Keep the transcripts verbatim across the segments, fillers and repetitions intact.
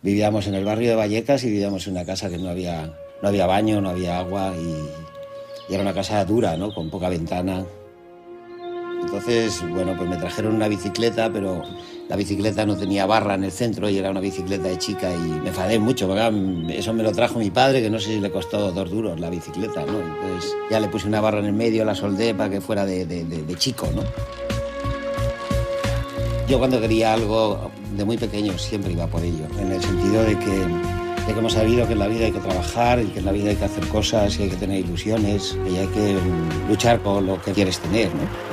Vivíamos en el barrio de Vallecas y vivíamos en una casa que no había, no había baño, no había agua y, y era una casa dura, ¿no? Con poca ventana. Entonces, bueno, pues me trajeron una bicicleta, pero la bicicleta no tenía barra en el centro y era una bicicleta de chica y me enfadé mucho, porque eso me lo trajo mi padre, que no sé si le costó dos duros la bicicleta, ¿no? Entonces ya le puse una barra en el medio, la soldé para que fuera de, de, de, de chico, ¿no? Yo cuando quería algo, de muy pequeño, siempre iba por ello, en el sentido de que, de que hemos sabido que en la vida hay que trabajar, y que en la vida hay que hacer cosas, y hay que tener ilusiones, y hay que luchar por lo que quieres tener, ¿no?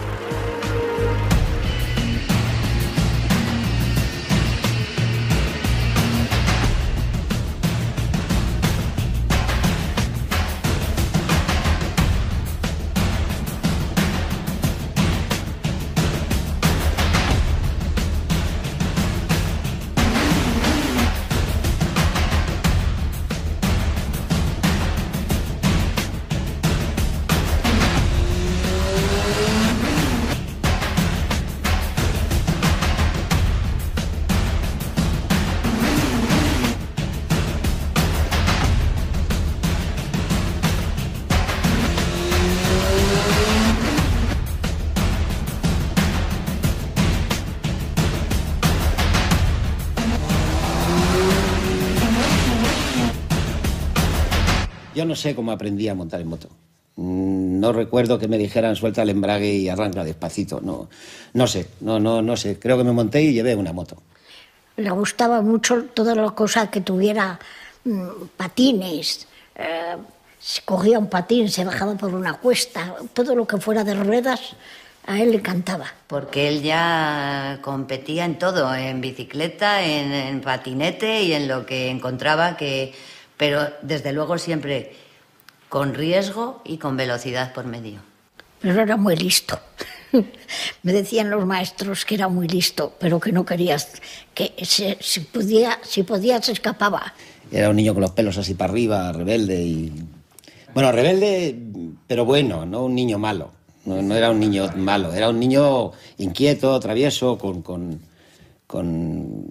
No sé cómo aprendí a montar en moto. No recuerdo que me dijeran suelta el embrague y arranca despacito. No, no sé, no, no, no sé. Creo que me monté y llevé una moto. Le gustaba mucho todas las cosas que tuviera patines. Eh, se cogía un patín, se bajaba por una cuesta. Todo lo que fuera de ruedas a él le encantaba. Porque él ya competía en todo, en bicicleta, en, en patinete y en lo que encontraba que... Pero, desde luego, siempre con riesgo y con velocidad por medio. Pero era muy listo. Me decían los maestros que era muy listo, pero que no querías... que se, si, podía, si podía, se escapaba. Era un niño con los pelos así para arriba, rebelde y... Bueno, rebelde, pero bueno, no un niño malo. No, no era un niño malo, era un niño inquieto, travieso, con... con, con...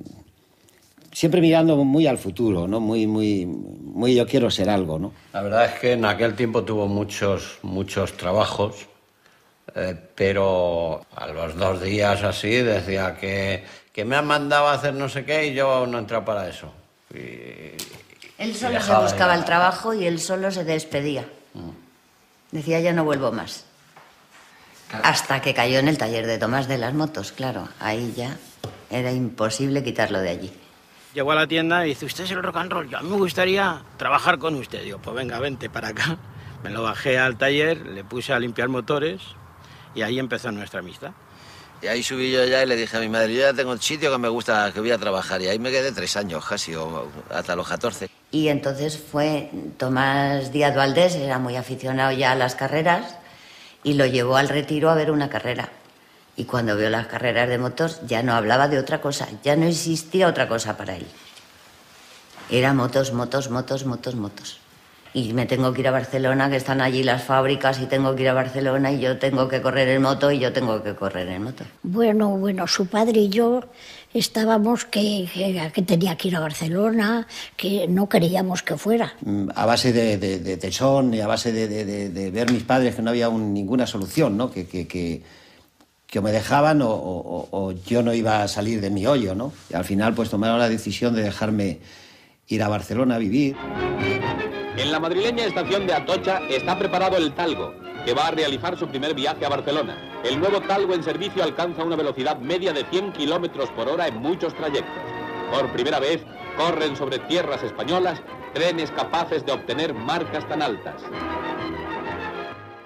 Siempre mirando muy al futuro, ¿no? Muy, muy, muy yo quiero ser algo, ¿no? La verdad es que en aquel tiempo tuvo muchos, muchos trabajos, eh, pero a los dos días así decía que, que me han mandado a hacer no sé qué y yo no entraba para eso. Y, él solo se buscaba el trabajo y él solo se despedía. Mm. Decía, ya no vuelvo más. Claro. Hasta que cayó en el taller de Tomás de las Motos, claro. Ahí ya era imposible quitarlo de allí. Llegó a la tienda y dice, usted es el rock and roll, yo a mí me gustaría trabajar con usted. Digo, pues venga, vente para acá. Me lo bajé al taller, le puse a limpiar motores y ahí empezó nuestra amistad. Y ahí subí yo ya y le dije a mi madre, yo ya tengo un sitio que me gusta, que voy a trabajar. Y ahí me quedé tres años casi, o hasta los catorce. Y entonces fue Tomás Díaz Valdés, era muy aficionado ya a las carreras y lo llevó al Retiro a ver una carrera. Y cuando vio las carreras de motos, ya no hablaba de otra cosa, ya no existía otra cosa para él. Era motos, motos, motos, motos, motos. Y me tengo que ir a Barcelona, que están allí las fábricas, y tengo que ir a Barcelona, y yo tengo que correr en moto, y yo tengo que correr en moto. Bueno, bueno, su padre y yo estábamos que, que, que tenía que ir a Barcelona, que no queríamos que fuera. A base de, de, de tesón y a base de, de, de, de ver mis padres que no había un, ninguna solución, ¿no? Que... que, que... que me dejaban o, o, o yo no iba a salir de mi hoyo, ¿no? Y al final, pues, tomaron la decisión de dejarme ir a Barcelona a vivir. En la madrileña estación de Atocha está preparado el Talgo, que va a realizar su primer viaje a Barcelona. El nuevo Talgo en servicio alcanza una velocidad media de cien kilómetros por hora en muchos trayectos. Por primera vez, corren sobre tierras españolas trenes capaces de obtener marcas tan altas.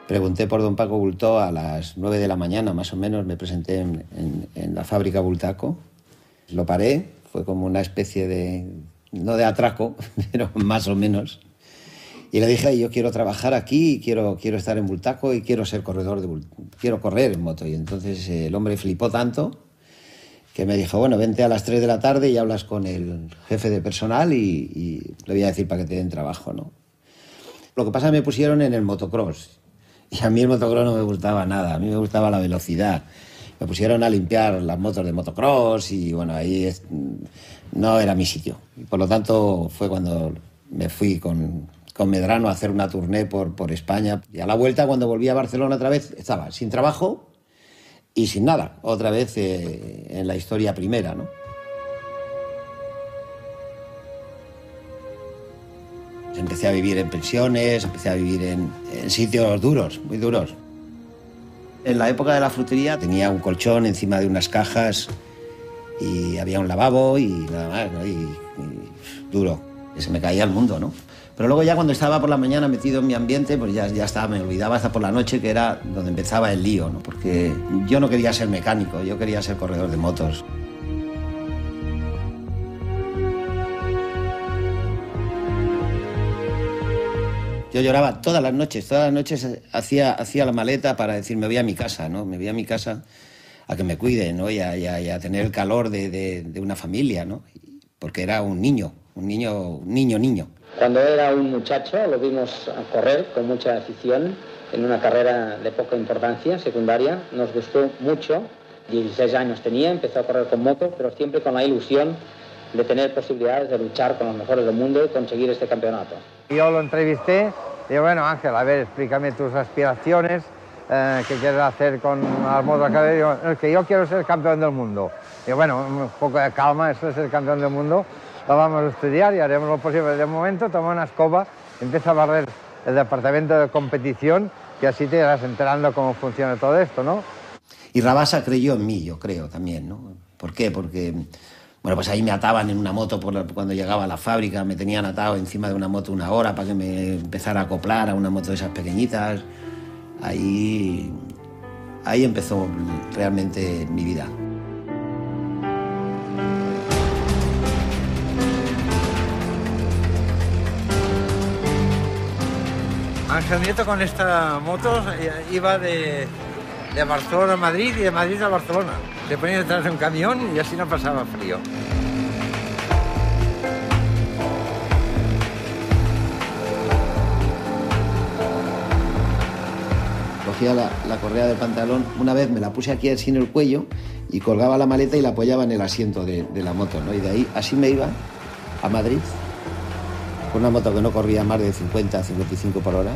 Pregunté por don Paco Bultó a las nueve de la mañana, más o menos, me presenté en, en, en la fábrica Bultaco. Lo paré, fue como una especie de, no de atraco, pero más o menos. Y le dije, yo quiero trabajar aquí, quiero, quiero estar en Bultaco y quiero ser corredor de Bultaco, quiero correr en moto. Y entonces el hombre flipó tanto que me dijo, bueno, vente a las tres de la tarde y hablas con el jefe de personal y, y le voy a decir para que te den trabajo, ¿no? Lo que pasa es que me pusieron en el motocross. Y a mí el motocross no me gustaba nada, a mí me gustaba la velocidad. me pusieron a limpiar las motos de motocross y bueno, ahí es, no era mi sitio. Y por lo tanto fue cuando me fui con, con Medrano a hacer una tournée por, por España. Y a la vuelta, cuando volví a Barcelona otra vez, estaba sin trabajo y sin nada. Otra vez eh, en la historia primera, ¿no? Empecé a vivir en pensiones, empecé a vivir en, en sitios duros, muy duros. En la época de la frutería tenía un colchón encima de unas cajas y había un lavabo y nada más, ¿no? Y, y duro, que se me caía el mundo, ¿no? Pero luego ya cuando estaba por la mañana metido en mi ambiente, pues ya, ya estaba, me olvidaba hasta por la noche, que era donde empezaba el lío, ¿no? Porque yo no quería ser mecánico, yo quería ser corredor de motos. Yo lloraba todas las noches, todas las noches hacía, hacía la maleta para decir, me voy a mi casa, ¿no? Me voy a mi casa a que me cuiden, ¿no? Y a, y a, y a tener el calor de, de, de una familia, ¿no? Porque era un niño, un niño, un niño, niño. Cuando era un muchacho lo vimos a correr con mucha afición en una carrera de poca importancia, secundaria. Nos gustó mucho, dieciséis años tenía, empezó a correr con motos, pero siempre con la ilusión de tener posibilidades de luchar con los mejores del mundo y conseguir este campeonato. Yo lo entrevisté. Digo, bueno, Ángel, a ver, explícame tus aspiraciones, eh, qué quieres hacer con las motos. Digo, es que yo quiero ser campeón del mundo. Digo, bueno, un poco de calma, eso es ser campeón del mundo, lo vamos a estudiar y haremos lo posible. De momento, toma una escoba, empieza a barrer el departamento de competición y así te irás enterando cómo funciona todo esto, ¿no? Y Rabasa creyó en mí, yo creo, también, ¿no? ¿Por qué? Porque... bueno, pues ahí me ataban en una moto por la, cuando llegaba a la fábrica, me tenían atado encima de una moto una hora para que me empezara a acoplar a una moto de esas pequeñitas. Ahí, ahí empezó realmente mi vida. Ángel Nieto con esta moto iba de... de Barcelona a Madrid y de Madrid a Barcelona. Te ponían detrás de un camión y así no pasaba frío. Cogía la, la correa del pantalón, una vez me la puse aquí así en el cuello y colgaba la maleta y la apoyaba en el asiento de, de la moto, ¿no? Y de ahí así me iba a Madrid con una moto que no corría más de cincuenta a cincuenta y cinco por hora.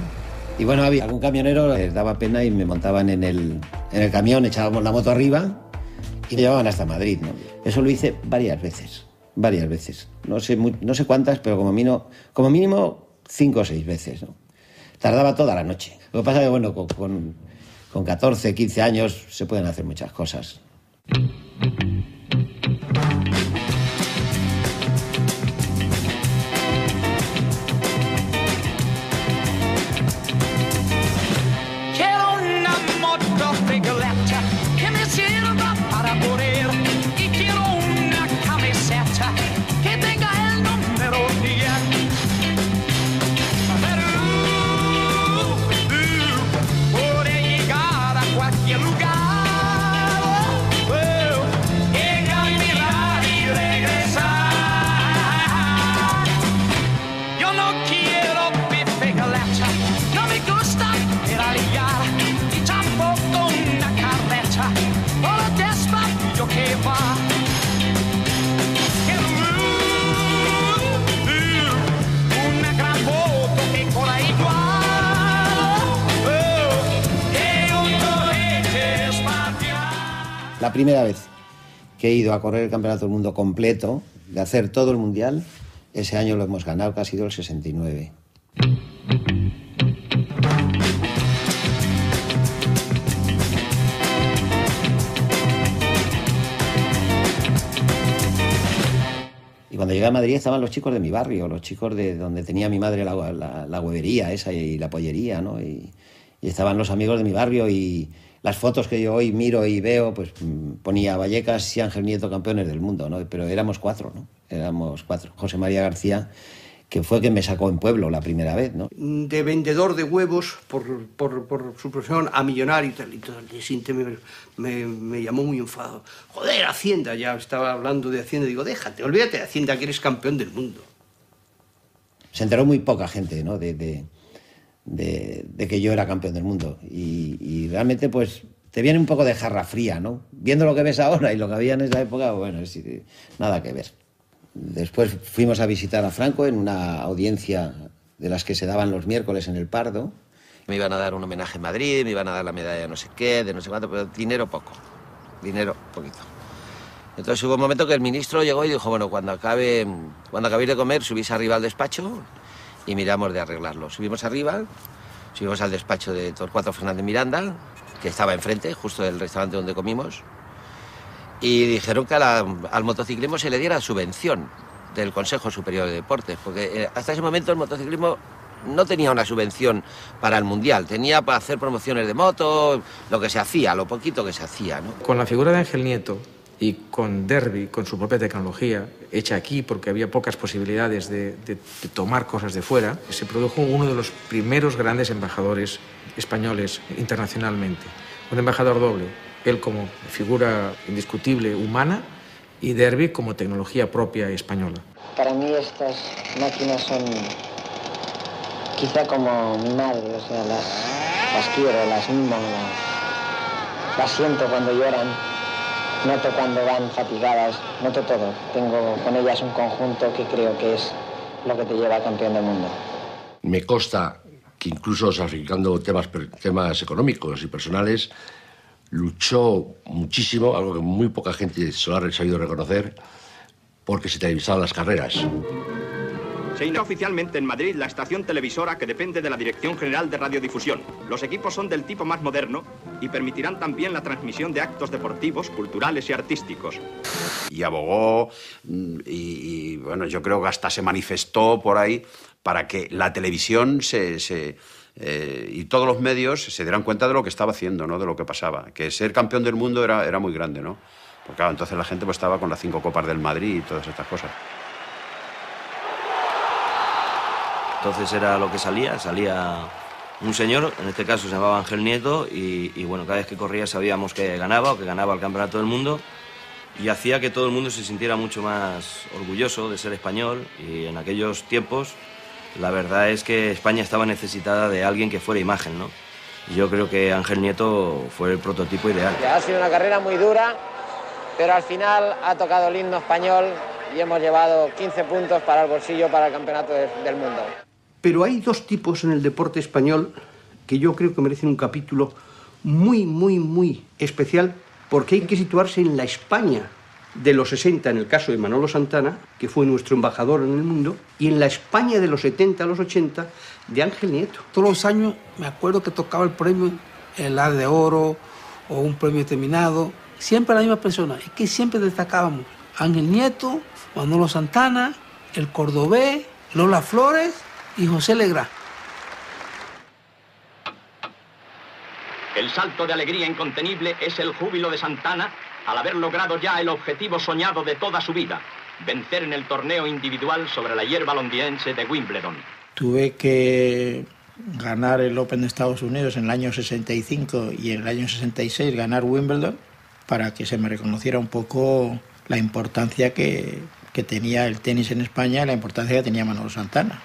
Y bueno, había algún camionero, les daba pena y me montaban en el, en el camión, echábamos la moto arriba y me llevaban hasta Madrid, ¿no? Eso lo hice varias veces, varias veces. No sé, no sé cuántas, pero como mínimo, como mínimo cinco o seis veces, ¿no? Tardaba toda la noche. Lo que pasa es que, bueno, con, con, con catorce, quince años se pueden hacer muchas cosas. La primera vez que he ido a correr el Campeonato del Mundo completo, de hacer todo el Mundial, ese año lo hemos ganado, que ha sido el sesenta y nueve. Y cuando llegué a Madrid estaban los chicos de mi barrio, los chicos de donde tenía mi madre la, la, la huevería esa y la pollería, ¿no? Y, y estaban los amigos de mi barrio y... las fotos que yo hoy miro y veo, pues ponía Vallecas y Ángel Nieto campeones del mundo, ¿no? Pero éramos cuatro, ¿no? Éramos cuatro. José María García, que fue quien me sacó en Pueblo la primera vez, ¿no? De vendedor de huevos, por, por, por su profesión, a millonario y tal. Y todo el día siguiente me, me, me llamó muy enfadado. Joder, Hacienda, ya estaba hablando de Hacienda. Digo, déjate, olvídate de Hacienda, que eres campeón del mundo. Se enteró muy poca gente, ¿no? De... de... De, de que yo era campeón del mundo y, y realmente pues te viene un poco de jarra fría, ¿no? Viendo lo que ves ahora y lo que había en esa época, bueno, es, nada que ver. Después fuimos a visitar a Franco en una audiencia de las que se daban los miércoles en El Pardo. Me iban a dar un homenaje en Madrid, me iban a dar la medalla de no sé qué, de no sé cuánto, pero dinero poco, dinero poquito. Entonces hubo un momento que el ministro llegó y dijo, bueno, cuando acabe, cuando acabéis de comer, subís arriba al despacho y miramos de arreglarlo. Subimos arriba, subimos al despacho de Torcuato Fernández Miranda, que estaba enfrente, justo del restaurante donde comimos, y dijeron que a la, al motociclismo se le diera subvención del Consejo Superior de Deportes, porque hasta ese momento el motociclismo no tenía una subvención para el Mundial, tenía para hacer promociones de motos, lo que se hacía, lo poquito que se hacía, ¿no? Con la figura de Ángel Nieto y con Derby, con su propia tecnología, hecha aquí porque había pocas posibilidades de, de, de tomar cosas de fuera, se produjo uno de los primeros grandes embajadores españoles internacionalmente. Un embajador doble, él como figura indiscutible humana y Derby como tecnología propia española. Para mí estas máquinas son quizá como mi madre, o sea, las, las quiero, las mimo, las, las siento cuando lloran, noto cuando van fatigadas, noto todo. Tengo con ellas un conjunto que creo que es lo que te lleva a campeón del mundo. Me consta que incluso sacrificando temas, temas económicos y personales, luchó muchísimo, algo que muy poca gente se lo ha sabido reconocer, porque se televisaban las carreras. Se inaugura oficialmente en Madrid la estación televisora que depende de la Dirección General de Radiodifusión. Los equipos son del tipo más moderno y permitirán también la transmisión de actos deportivos, culturales y artísticos. Y abogó, y, y bueno, yo creo que hasta se manifestó por ahí para que la televisión se, se, eh, y todos los medios se dieran cuenta de lo que estaba haciendo, ¿no? De lo que pasaba. Que ser campeón del mundo era, era muy grande, ¿no? Porque claro, entonces la gente pues, estaba con las cinco copas del Madrid y todas estas cosas. Entonces era lo que salía, salía un señor, en este caso se llamaba Ángel Nieto, y, y bueno, cada vez que corría sabíamos que ganaba o que ganaba el campeonato del mundo y hacía que todo el mundo se sintiera mucho más orgulloso de ser español y en aquellos tiempos la verdad es que España estaba necesitada de alguien que fuera imagen, ¿no? Y yo creo que Ángel Nieto fue el prototipo ideal. Ha sido una carrera muy dura, pero al final ha tocado el himno español y hemos llevado quince puntos para el bolsillo para el campeonato de, del mundo. Pero hay dos tipos en el deporte español que yo creo que merecen un capítulo muy, muy, muy especial porque hay que situarse en la España de los sesenta, en el caso de Manolo Santana, que fue nuestro embajador en el mundo, y en la España de los setenta a los ochenta de Ángel Nieto. Todos los años me acuerdo que tocaba el premio, el A de Oro o un premio determinado, siempre la misma persona, es que siempre destacábamos Ángel Nieto, Manolo Santana, el Cordobés, Lola Flores y José Legra. El salto de alegría incontenible es el júbilo de Santana al haber logrado ya el objetivo soñado de toda su vida, vencer en el torneo individual sobre la hierba londinense de Wimbledon. Tuve que ganar el Open de Estados Unidos en el año sesenta y cinco y en el año sesenta y seis ganar Wimbledon para que se me reconociera un poco la importancia que, que tenía el tenis en España y la importancia que tenía Manolo Santana.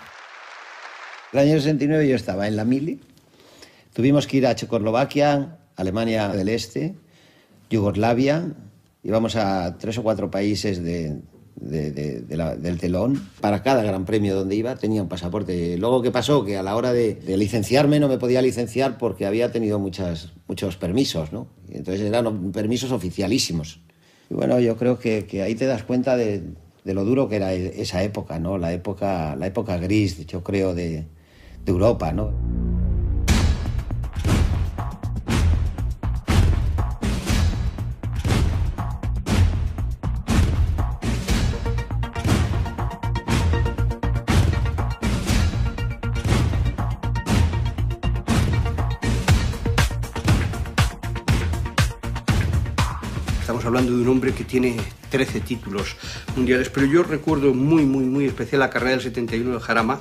El año sesenta y nueve yo estaba en la mili, tuvimos que ir a Checoslovaquia, Alemania del Este, Yugoslavia, íbamos a tres o cuatro países de, de, de, de la, del telón. Para cada gran premio donde iba tenía un pasaporte. Luego, ¿qué pasó? Que a la hora de, de licenciarme no me podía licenciar porque había tenido muchas, muchos permisos, ¿no? Y entonces eran permisos oficialísimos. Y bueno, yo creo que, que ahí te das cuenta de, de lo duro que era esa época, ¿no? La época, la época gris, yo creo, de, de Europa, ¿no? Hablando de un hombre que tiene trece títulos mundiales, pero yo recuerdo muy, muy, muy especial la carrera del setenta y uno de Jarama.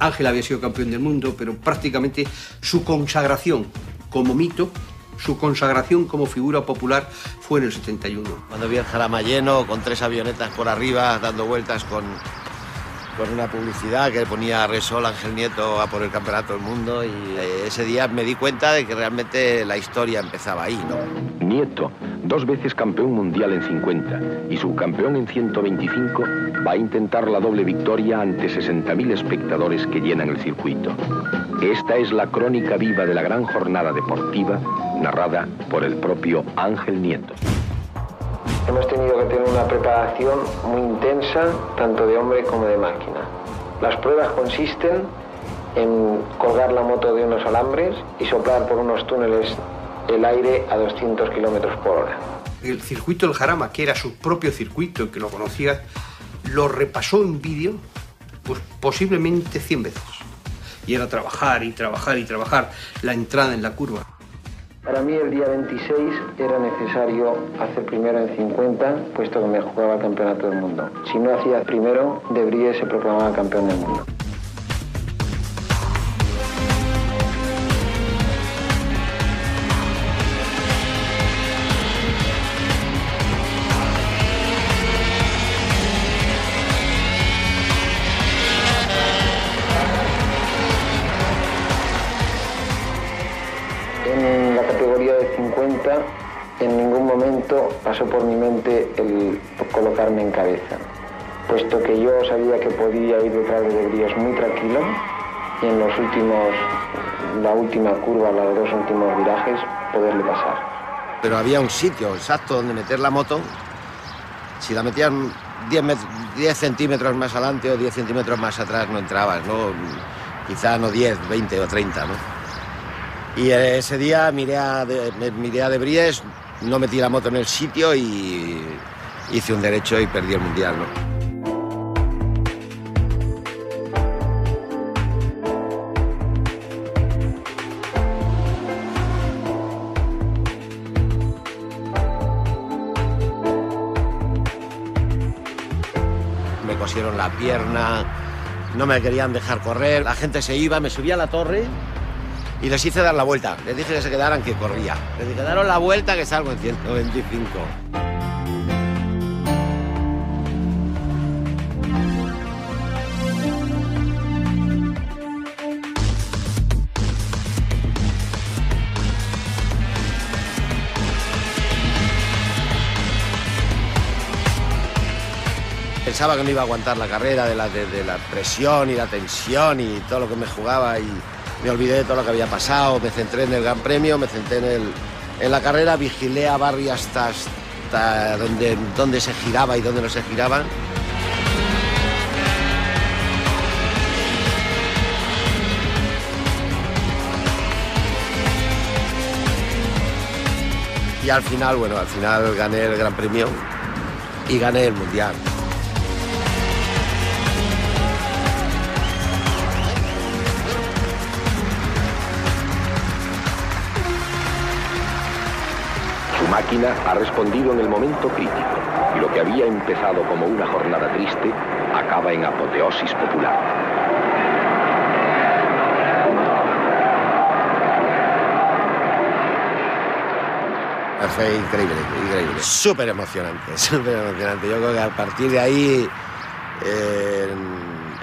Ángel había sido campeón del mundo, pero prácticamente su consagración como mito, su consagración como figura popular fue en el setenta y uno. Cuando vi el Jarama lleno, con tres avionetas por arriba, dando vueltas con, con una publicidad que ponía Resol Ángel Nieto a por el campeonato del mundo, y ese día me di cuenta de que realmente la historia empezaba ahí, ¿no? Nieto, dos veces campeón mundial en cincuenta y subcampeón en ciento veinticinco, va a intentar la doble victoria ante sesenta mil espectadores que llenan el circuito. Esta es la crónica viva de la gran jornada deportiva, narrada por el propio Ángel Nieto. Hemos tenido que tener una preparación muy intensa, tanto de hombre como de máquina. Las pruebas consisten en colgar la moto de unos alambres y soplar por unos túneles el aire a doscientos kilómetros por hora. El circuito del Jarama, que era su propio circuito, que lo conocía, lo repasó en vídeo pues posiblemente cien veces. Y era trabajar y trabajar y trabajar la entrada en la curva. Para mí el día veintiséis era necesario hacer primero en cincuenta, puesto que me jugaba el campeonato del mundo. Si no hacía primero, De Briones se proclamaba campeón del mundo. En ningún momento pasó por mi mente el colocarme en cabeza, puesto que yo sabía que podía ir detrás de Briones muy tranquilo, y en los últimos, la última curva, los dos últimos virajes, poderle pasar. Pero había un sitio exacto donde meter la moto. Si la metían diez centímetros más adelante o diez centímetros más atrás, no entrabas, ¿no? Quizá no diez, veinte o treinta, ¿no? Y ese día miré a De, miré a De Briones, no metí la moto en el sitio y hice un derecho y perdí el mundial, ¿no? Me cosieron la pierna, no me querían dejar correr, la gente se iba, me subía a la torre. Y les hice dar la vuelta, les dije que se quedaran, que corría. Les dije, daros la vuelta que salgo en ciento veinticinco. Pensaba que no iba a aguantar la carrera de la, de, de la presión y la tensión y todo lo que me jugaba y... Me olvidé de todo lo que había pasado, me centré en el Gran Premio, me centré en, el, en la carrera, vigilé a Barry hasta, hasta donde, donde se giraba y donde no se giraba. Y al final, bueno, al final gané el Gran Premio y gané el Mundial. Máquina ha respondido en el momento crítico y lo que había empezado como una jornada triste acaba en apoteosis popular. Fue increíble, increíble. Súper emocionante, súper emocionante. Yo creo que a partir de ahí eh,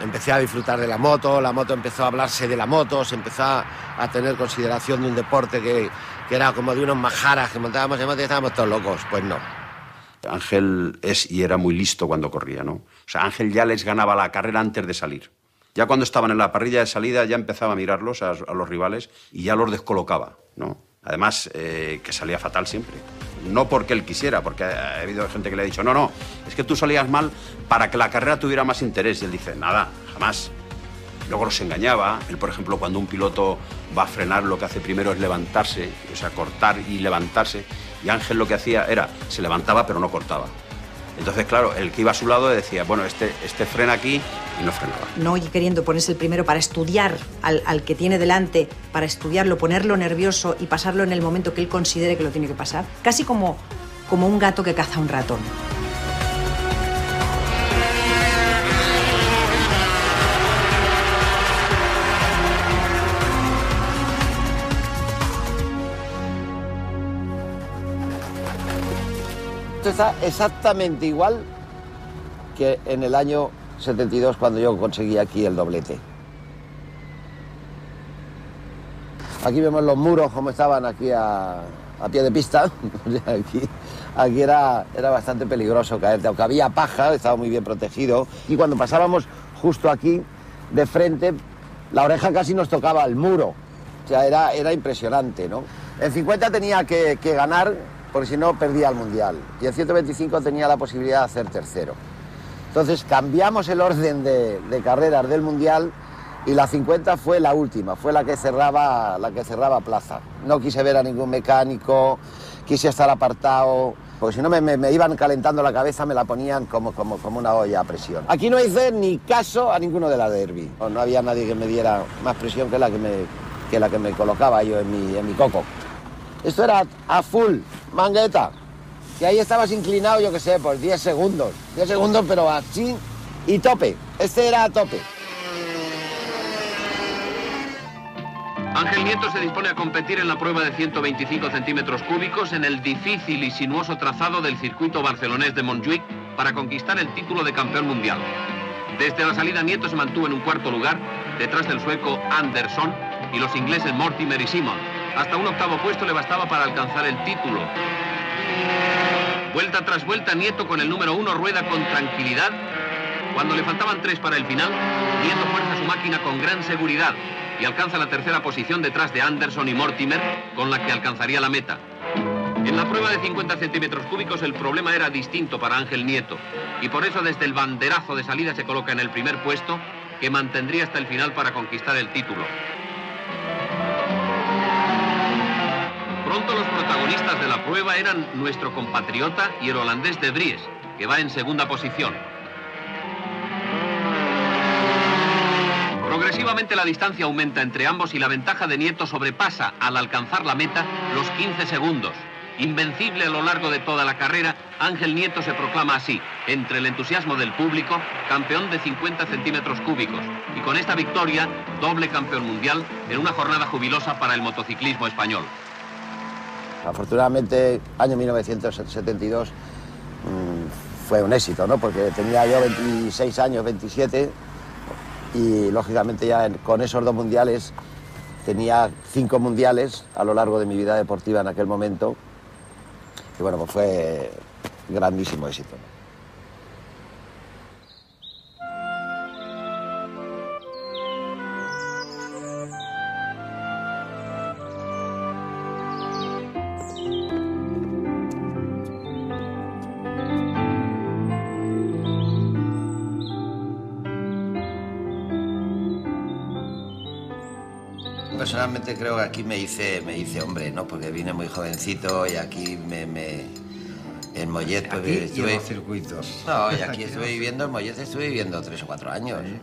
empecé a disfrutar de la moto, la moto empezó a hablarse de la moto, se empezó a tener consideración de un deporte que... que era como de unos majaras que montábamos en moto y estábamos todos locos. Pues no. Ángel es y era muy listo cuando corría, ¿no? O sea, Ángel ya les ganaba la carrera antes de salir. Ya cuando estaban en la parrilla de salida ya empezaba a mirarlos, a, a los rivales, y ya los descolocaba, ¿no? Además, eh, que salía fatal siempre. No porque él quisiera, porque ha habido gente que le ha dicho no, no, es que tú salías mal para que la carrera tuviera más interés. Y él dice, nada, jamás. Luego los engañaba. Él, por ejemplo, cuando un piloto va a frenar, lo que hace primero es levantarse, o sea, cortar y levantarse. Y Ángel lo que hacía era, se levantaba pero no cortaba. Entonces, claro, el que iba a su lado decía, bueno, este, este frena aquí, y no frenaba. No y queriendo ponerse el primero para estudiar al, al que tiene delante, para estudiarlo, ponerlo nervioso y pasarlo en el momento que él considere que lo tiene que pasar. Casi como, como un gato que caza un ratón. Esto está exactamente igual que en el año setenta y dos cuando yo conseguí aquí el doblete. Aquí vemos los muros como estaban aquí a, a pie de pista. Aquí, aquí era, era bastante peligroso caerte, aunque había paja, estaba muy bien protegido. Y cuando pasábamos justo aquí, de frente, la oreja casi nos tocaba el muro. O sea, era, era impresionante, ¿no? En cincuenta tenía que, que ganar, porque si no perdía el Mundial. Y en ciento veinticinco tenía la posibilidad de hacer tercero. Entonces cambiamos el orden de, de carreras del Mundial. Y la cincuenta fue la última, fue la que cerraba, la que cerraba plaza. No quise ver a ningún mecánico, quise estar apartado, porque si no me, me, me iban calentando la cabeza, me la ponían como, como, como una olla a presión. Aquí no hice ni caso a ninguno de la Derby. No, no había nadie que me diera más presión que la que me, que la que me colocaba yo en mi, en mi coco. Esto era a full, mangueta, y ahí estabas inclinado, yo qué sé, por diez segundos. diez segundos, pero así y tope. Este era a tope. Ángel Nieto se dispone a competir en la prueba de ciento veinticinco centímetros cúbicos en el difícil y sinuoso trazado del circuito barcelonés de Montjuic para conquistar el título de campeón mundial. Desde la salida Nieto se mantuvo en un cuarto lugar, detrás del sueco Anderson y los ingleses Mortimer y Simon. Hasta un octavo puesto le bastaba para alcanzar el título. Vuelta tras vuelta Nieto con el número uno rueda con tranquilidad. Cuando le faltaban tres para el final, Nieto fuerza su máquina con gran seguridad y alcanza la tercera posición detrás de Anderson y Mortimer, con la que alcanzaría la meta. En la prueba de cincuenta centímetros cúbicos el problema era distinto para Ángel Nieto, y por eso desde el banderazo de salida se coloca en el primer puesto, que mantendría hasta el final para conquistar el título. Pronto los protagonistas de la prueba eran nuestro compatriota y el holandés de Vries, que va en segunda posición. Progresivamente la distancia aumenta entre ambos y la ventaja de Nieto sobrepasa, al alcanzar la meta, los quince segundos. Invencible a lo largo de toda la carrera, Ángel Nieto se proclama así, entre el entusiasmo del público, campeón de cincuenta centímetros cúbicos. Y con esta victoria, doble campeón mundial en una jornada jubilosa para el motociclismo español. Afortunadamente, año mil novecientos setenta y dos mmm, fue un éxito, ¿no? Porque tenía yo veintiséis años, veintisiete... Y lógicamente ya con esos dos mundiales, tenía cinco mundiales a lo largo de mi vida deportiva en aquel momento. Y bueno, pues fue grandísimo éxito. Personalmente creo que aquí me hice, me hice hombre, ¿no? Porque vine muy jovencito y aquí me... me en Mollet... Aquí pues, estuve... los circuitos. No, y aquí, aquí estuve viviendo, en Mollet estuve viviendo tres o cuatro años. Sí.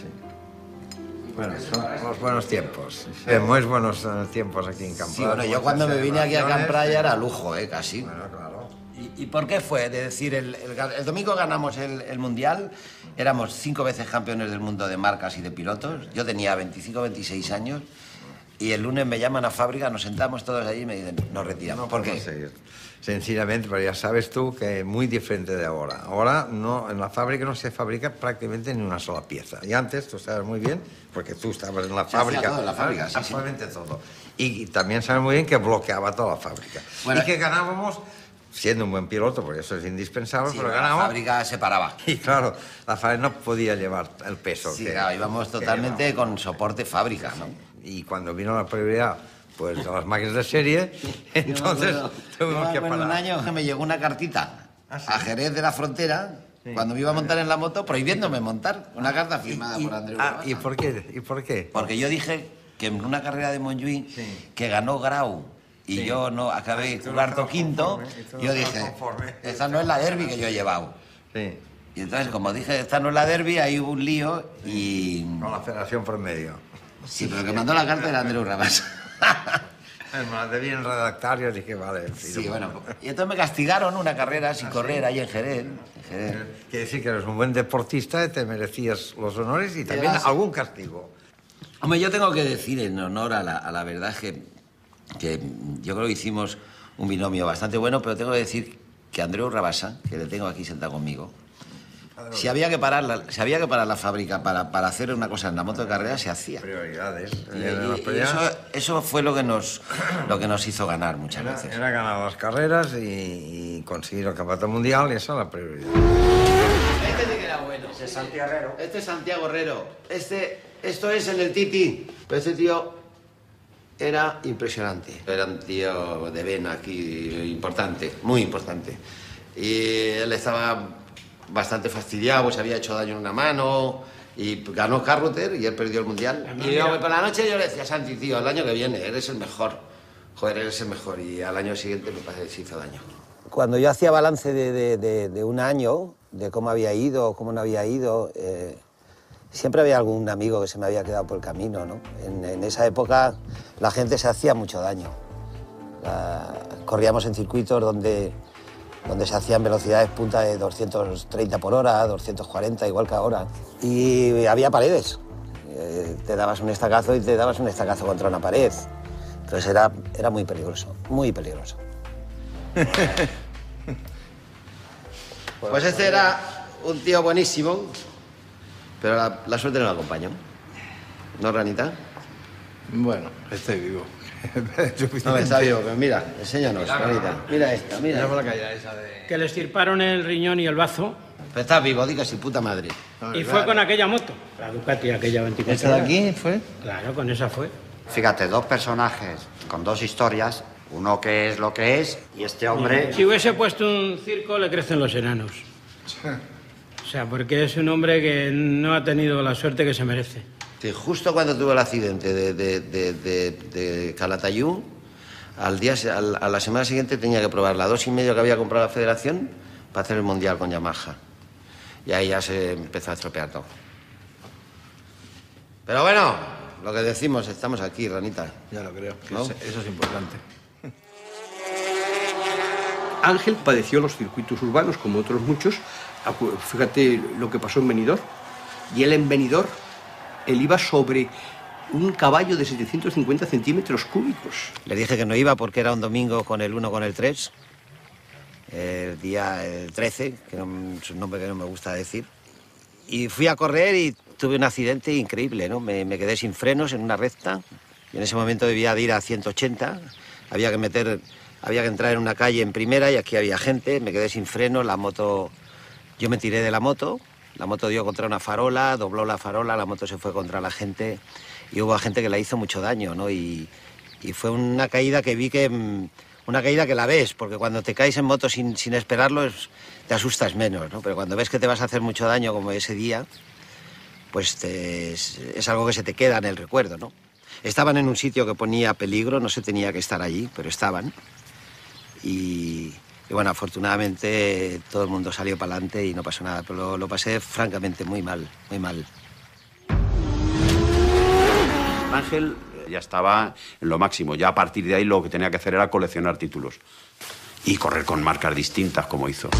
Sí. Bueno, son los buenos tiempos. Sí. Muy buenos tiempos aquí en Campraya. Sí, bueno, yo cuando me vine aquí a Campraya era lujo, ¿eh? Casi. Bueno, claro. ¿Y, y por qué fue? De decir, el, el, el domingo ganamos el, el Mundial. Éramos cinco veces campeones del mundo de marcas y de pilotos. Yo tenía veinticinco, veintiséis años. Y el lunes me llaman a fábrica, nos sentamos todos allí y me dicen, nos retiramos. No, ¿por qué? Seguir. Sencillamente, pero ya sabes tú que es muy diferente de ahora. Ahora no, en la fábrica no se fabrica prácticamente ni una sola pieza. Y antes, tú sabes muy bien, porque tú estabas en la se fábrica. Todo en la fábrica, ¿sabes? Sí, absolutamente sí. Todo. Y, y también sabes muy bien que bloqueaba toda la fábrica. Bueno, y que ganábamos... siendo un buen piloto, porque eso es indispensable, sí, pero ganamos... la fábrica se paraba. Y claro, la fábrica no podía llevar el peso. Sí, que, claro, íbamos totalmente con soporte fábrica, ¿no? Y cuando vino la prioridad, pues, de las máquinas de serie, entonces tuvimos que parar. En un año que me llegó una cartita ¿Ah, sí? a Jerez de la Frontera, sí, cuando me iba a montar en la moto, prohibiéndome montar. Una carta firmada y, por Andreu Rabasa. Ah, ¿y por qué? ¿Y por qué? Porque yo dije que en una carrera de Montjuic sí. que ganó Grau... Y sí. yo no acabé cuarto quinto, yo dije, esta no es la Derby que yo he llevado. Sí. Y entonces, como dije, esta no es la Derby, ahí hubo un lío y... con la federación por medio. Sí, pero que mandó la carta era Andreu Rabasa. Me debían redactar y yo dije, vale. Sí, bueno. Y entonces me castigaron una carrera sin correr ahí en Jerez. Quiere decir que eres un buen deportista, te merecías los honores y también algún castigo. Hombre, yo tengo que decir en honor a la, a la verdad que... que yo creo que hicimos un binomio bastante bueno, pero tengo que decir que Andreu Rabasa, que le tengo aquí sentado conmigo, Si había que parar la, si había que parar la fábrica para, para hacer una cosa en la moto de carrera, se hacía. Prioridades. Y, y, y eso, eso fue lo que nos, lo que nos hizo ganar muchas era, veces. Era ganar las carreras y, y conseguir el campeonato mundial, y esa es la prioridad. Este sí que era bueno. Este es Santiago Herrero. Este es Santiago Herrero. Este, esto es el del Titi. Pero este tío era impresionante. Era un tío de vena aquí, importante, muy importante. Y él estaba bastante fastidiado, pues había hecho daño en una mano y ganó Carruter y él perdió el mundial. Y yo, por la noche yo le decía, Santi, tío, el año que viene eres el mejor. Joder, eres el mejor. Y al año siguiente me parece que se hizo daño. Cuando yo hacía balance de, de, de, de un año, de cómo había ido, cómo no había ido, eh, siempre había algún amigo que se me había quedado por el camino, ¿no? En, en esa época la gente se hacía mucho daño. La, corríamos en circuitos donde... donde se hacían velocidades punta de doscientos treinta por hora, doscientos cuarenta, igual que ahora. Y había paredes. Eh, te dabas un estacazo y te dabas un estacazo contra una pared. Entonces era, era muy peligroso, muy peligroso. Pues este era un tío buenísimo, pero la, la suerte no la acompañó. ¿No, Ranita? Bueno, estoy vivo. No, está vivo, pero mira, enséñanos, mira, Ranita. Mira esta, mira. Mira por la calle, esa de... Que le estirparon el riñón y el bazo. Pero está vivo, diga si puta madre. No, y fue con aquella moto, la Ducati, aquella veinticuatro. ¿Esta de aquí fue? Claro, con esa fue. Fíjate, dos personajes con dos historias, uno que es lo que es y este hombre... Si hubiese puesto un circo, le crecen los enanos. O sea, porque es un hombre que no ha tenido la suerte que se merece. Sí, justo cuando tuvo el accidente de, de, de, de, de Calatayud, al día, al, a la semana siguiente tenía que probar la dos y medio que había comprado la Federación para hacer el Mundial con Yamaha. Y ahí ya se empezó a estropear todo. Pero bueno, lo que decimos, estamos aquí, Ranita. Ya lo creo, ¿no? Eso, eso es importante. Ángel padeció los circuitos urbanos, como otros muchos. Fíjate lo que pasó en Benidorm. Y él en Benidorm... Él iba sobre un caballo de setecientos cincuenta centímetros cúbicos. Le dije que no iba porque era un domingo con el uno, con el tres. El día el trece, que no, es un nombre que no me gusta decir. Y fui a correr y tuve un accidente increíble, ¿no? Me, me quedé sin frenos en una recta. Y en ese momento debía de ir a ciento ochenta. Había que meter, había que entrar en una calle en primera y aquí había gente. Me quedé sin frenos, la moto... Yo me tiré de la moto. La moto dio contra una farola, dobló la farola, la moto se fue contra la gente y hubo gente que la hizo mucho daño, ¿no? Y, y fue una caída que vi que... Una caída que la ves, porque cuando te caes en moto sin, sin esperarlo es, te asustas menos, ¿no? Pero cuando ves que te vas a hacer mucho daño como ese día, pues te, es, es algo que se te queda en el recuerdo, ¿no? Estaban en un sitio que ponía peligro, no se tenía que estar allí, pero estaban. Y... Y bueno, afortunadamente todo el mundo salió para adelante y no pasó nada, pero lo, lo pasé francamente muy mal, muy mal. Ángel ya estaba en lo máximo, ya a partir de ahí lo que tenía que hacer era coleccionar títulos y correr con marcas distintas como hizo.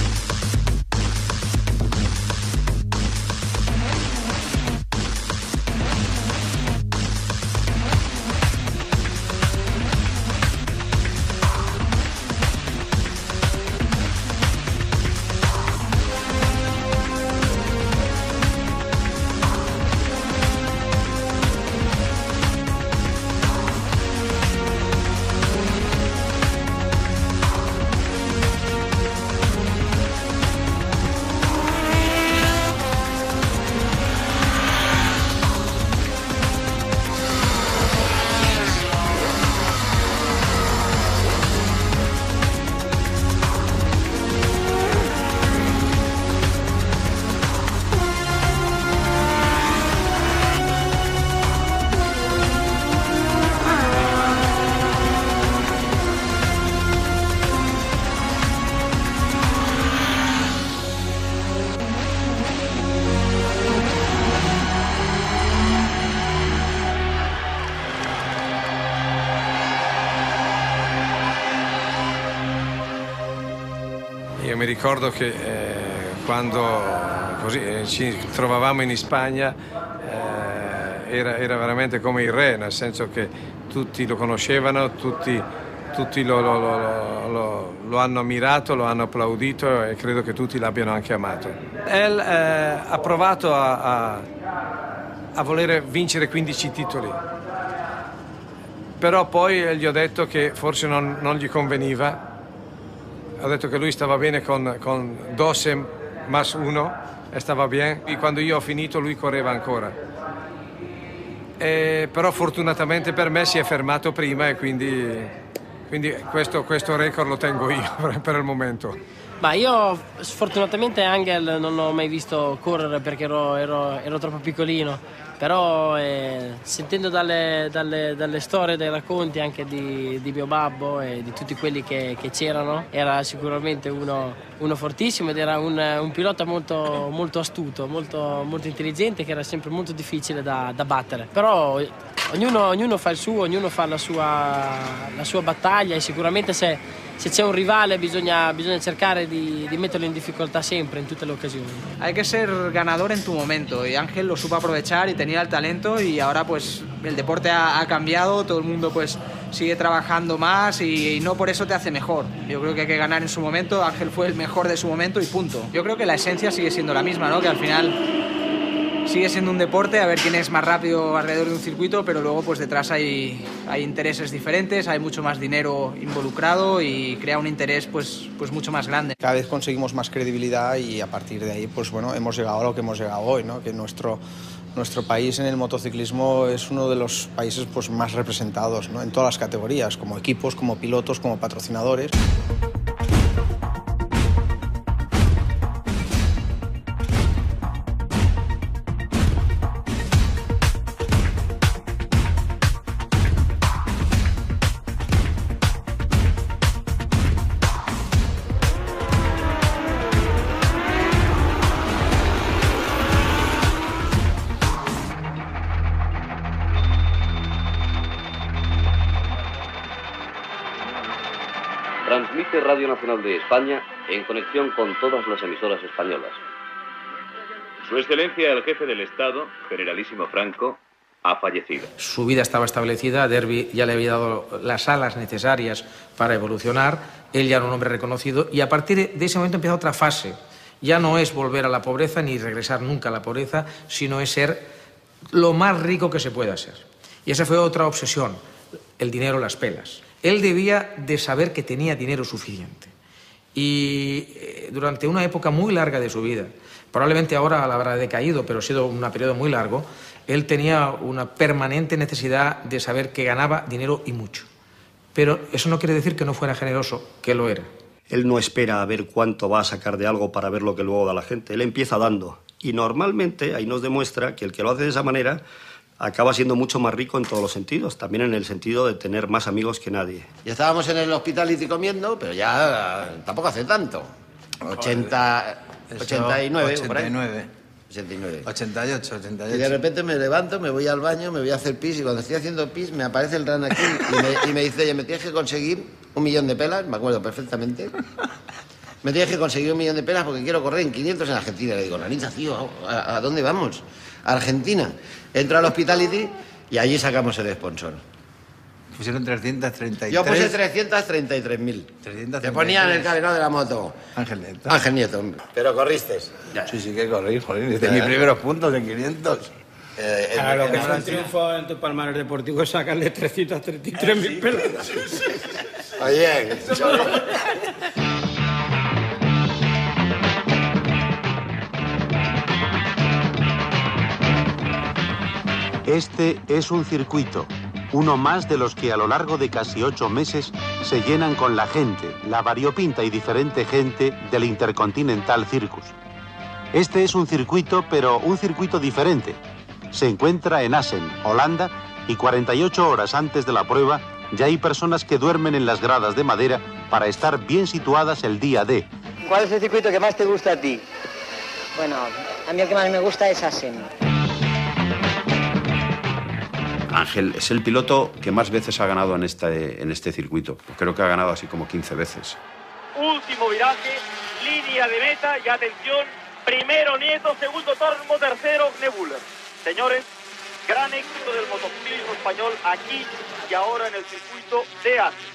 Ricordo che eh, quando così, eh, ci trovavamo in Spagna eh, era, era veramente come il re, nel senso che tutti lo conoscevano, tutti, tutti lo, lo, lo, lo, lo hanno ammirato, lo hanno applaudito e credo che tutti l'abbiano anche amato. El eh, ha provato a, a, a voler vincere quindici titoli, però poi gli ho detto che forse non, non gli conveniva. Ho detto che lui stava bene con, con doce más uno e stava bene, e quando io ho finito lui correva ancora. E, però fortunatamente per me si è fermato prima e quindi, quindi questo, questo record lo tengo io per, per il momento. Ma io sfortunatamente Ángel non l'ho mai visto correre perché ero, ero, ero troppo piccolino, però eh, sentendo dalle, dalle, dalle storie, dai racconti anche di, di mio babbo e di tutti quelli che, che c'erano, era sicuramente uno, uno fortissimo ed era un, un pilota molto, molto astuto, molto, molto intelligente, che era sempre molto difficile da, da battere. Però ognuno, ognuno fa il suo, ognuno fa la sua, la sua battaglia e sicuramente se... Se c'è un rivale bisogna, bisogna cercare di, di meterlo en dificultad siempre, en todas las ocasiones. Hay que ser ganador en tu momento y Ángel lo supo aprovechar y tenía el talento, y ahora pues el deporte ha, ha cambiado, todo el mundo pues sigue trabajando más y, y no por eso te hace mejor. Yo creo que hay que ganar en su momento, Ángel fue el mejor de su momento y punto. Yo creo que la esencia sigue siendo la misma, ¿no? Que al final sigue siendo un deporte, a ver quién es más rápido alrededor de un circuito, pero luego pues detrás hay... hay intereses diferentes, hay mucho más dinero involucrado y crea un interés pues, pues mucho más grande. Cada vez conseguimos más credibilidad y a partir de ahí pues bueno, hemos llegado a lo que hemos llegado hoy, ¿no? Que nuestro, nuestro país en el motociclismo es uno de los países pues, más representados, ¿no? En todas las categorías, como equipos, como pilotos, como patrocinadores. Radio Nacional de España en conexión con todas las emisoras españolas. Su Excelencia, el jefe del Estado, Generalísimo Franco, ha fallecido. Su vida estaba establecida, Derby ya le había dado las alas necesarias para evolucionar, él ya era un hombre reconocido y a partir de ese momento empieza otra fase. Ya no es volver a la pobreza ni regresar nunca a la pobreza, sino es ser lo más rico que se pueda ser. Y esa fue otra obsesión, el dinero, las pelas. Él debía de saber que tenía dinero suficiente y eh, durante una época muy larga de su vida, probablemente ahora la habrá decaído, pero ha sido un periodo muy largo, él tenía una permanente necesidad de saber que ganaba dinero y mucho. Pero eso no quiere decir que no fuera generoso, que lo era. Él no espera a ver cuánto va a sacar de algo para ver lo que luego da la gente, él empieza dando y normalmente ahí nos demuestra que el que lo hace de esa manera acaba siendo mucho más rico en todos los sentidos, también en el sentido de tener más amigos que nadie. Ya estábamos en el Hospitality comiendo, pero ya tampoco hace tanto. ochenta, ochenta y nueve, ochenta y nueve, ochenta y nueve, ochenta y ocho, ochenta y ocho. Y de repente me levanto, me voy al baño, me voy a hacer pis, y cuando estoy haciendo pis me aparece el Ran aquí y me, y me dice, oye, me tienes que conseguir un millón de pelas, me acuerdo perfectamente. Me tienes que conseguir un millón de pelas porque quiero correr en quinientos en Argentina. Le digo, Ranita, tío, ¿a, a dónde vamos? A Argentina. Entro al Hospitality y allí sacamos el sponsor. Pusieron trescientos treinta y tres. Yo puse trescientos treinta y tres mil. Te ponían el cadenado de la moto. Ángel Nieto. Ángel Nieto. Pero corriste. Ya. Sí, sí que corrí, joder. Desde mis primeros puntos en quinientos. Eh, Ahora, lo que es un triunfo en tu palmarés deportivo es sacarle trescientos treinta y tres mil pelas. Sí, sí, sí. Oye, este es un circuito, uno más de los que a lo largo de casi ocho meses se llenan con la gente, la variopinta y diferente gente del Intercontinental Circus. Este es un circuito, pero un circuito diferente. Se encuentra en Assen, Holanda, y cuarenta y ocho horas antes de la prueba ya hay personas que duermen en las gradas de madera para estar bien situadas el día D. ¿Cuál es el circuito que más te gusta a ti? Bueno, a mí el que más me gusta es Assen. Ángel es el piloto que más veces ha ganado en este, en este circuito. Creo que ha ganado así como quince veces. Último viraje, línea de meta y atención. Primero Nieto, segundo Tormo, tercero Nebuller. Señores, gran éxito del motociclismo español aquí y ahora en el circuito de Assen.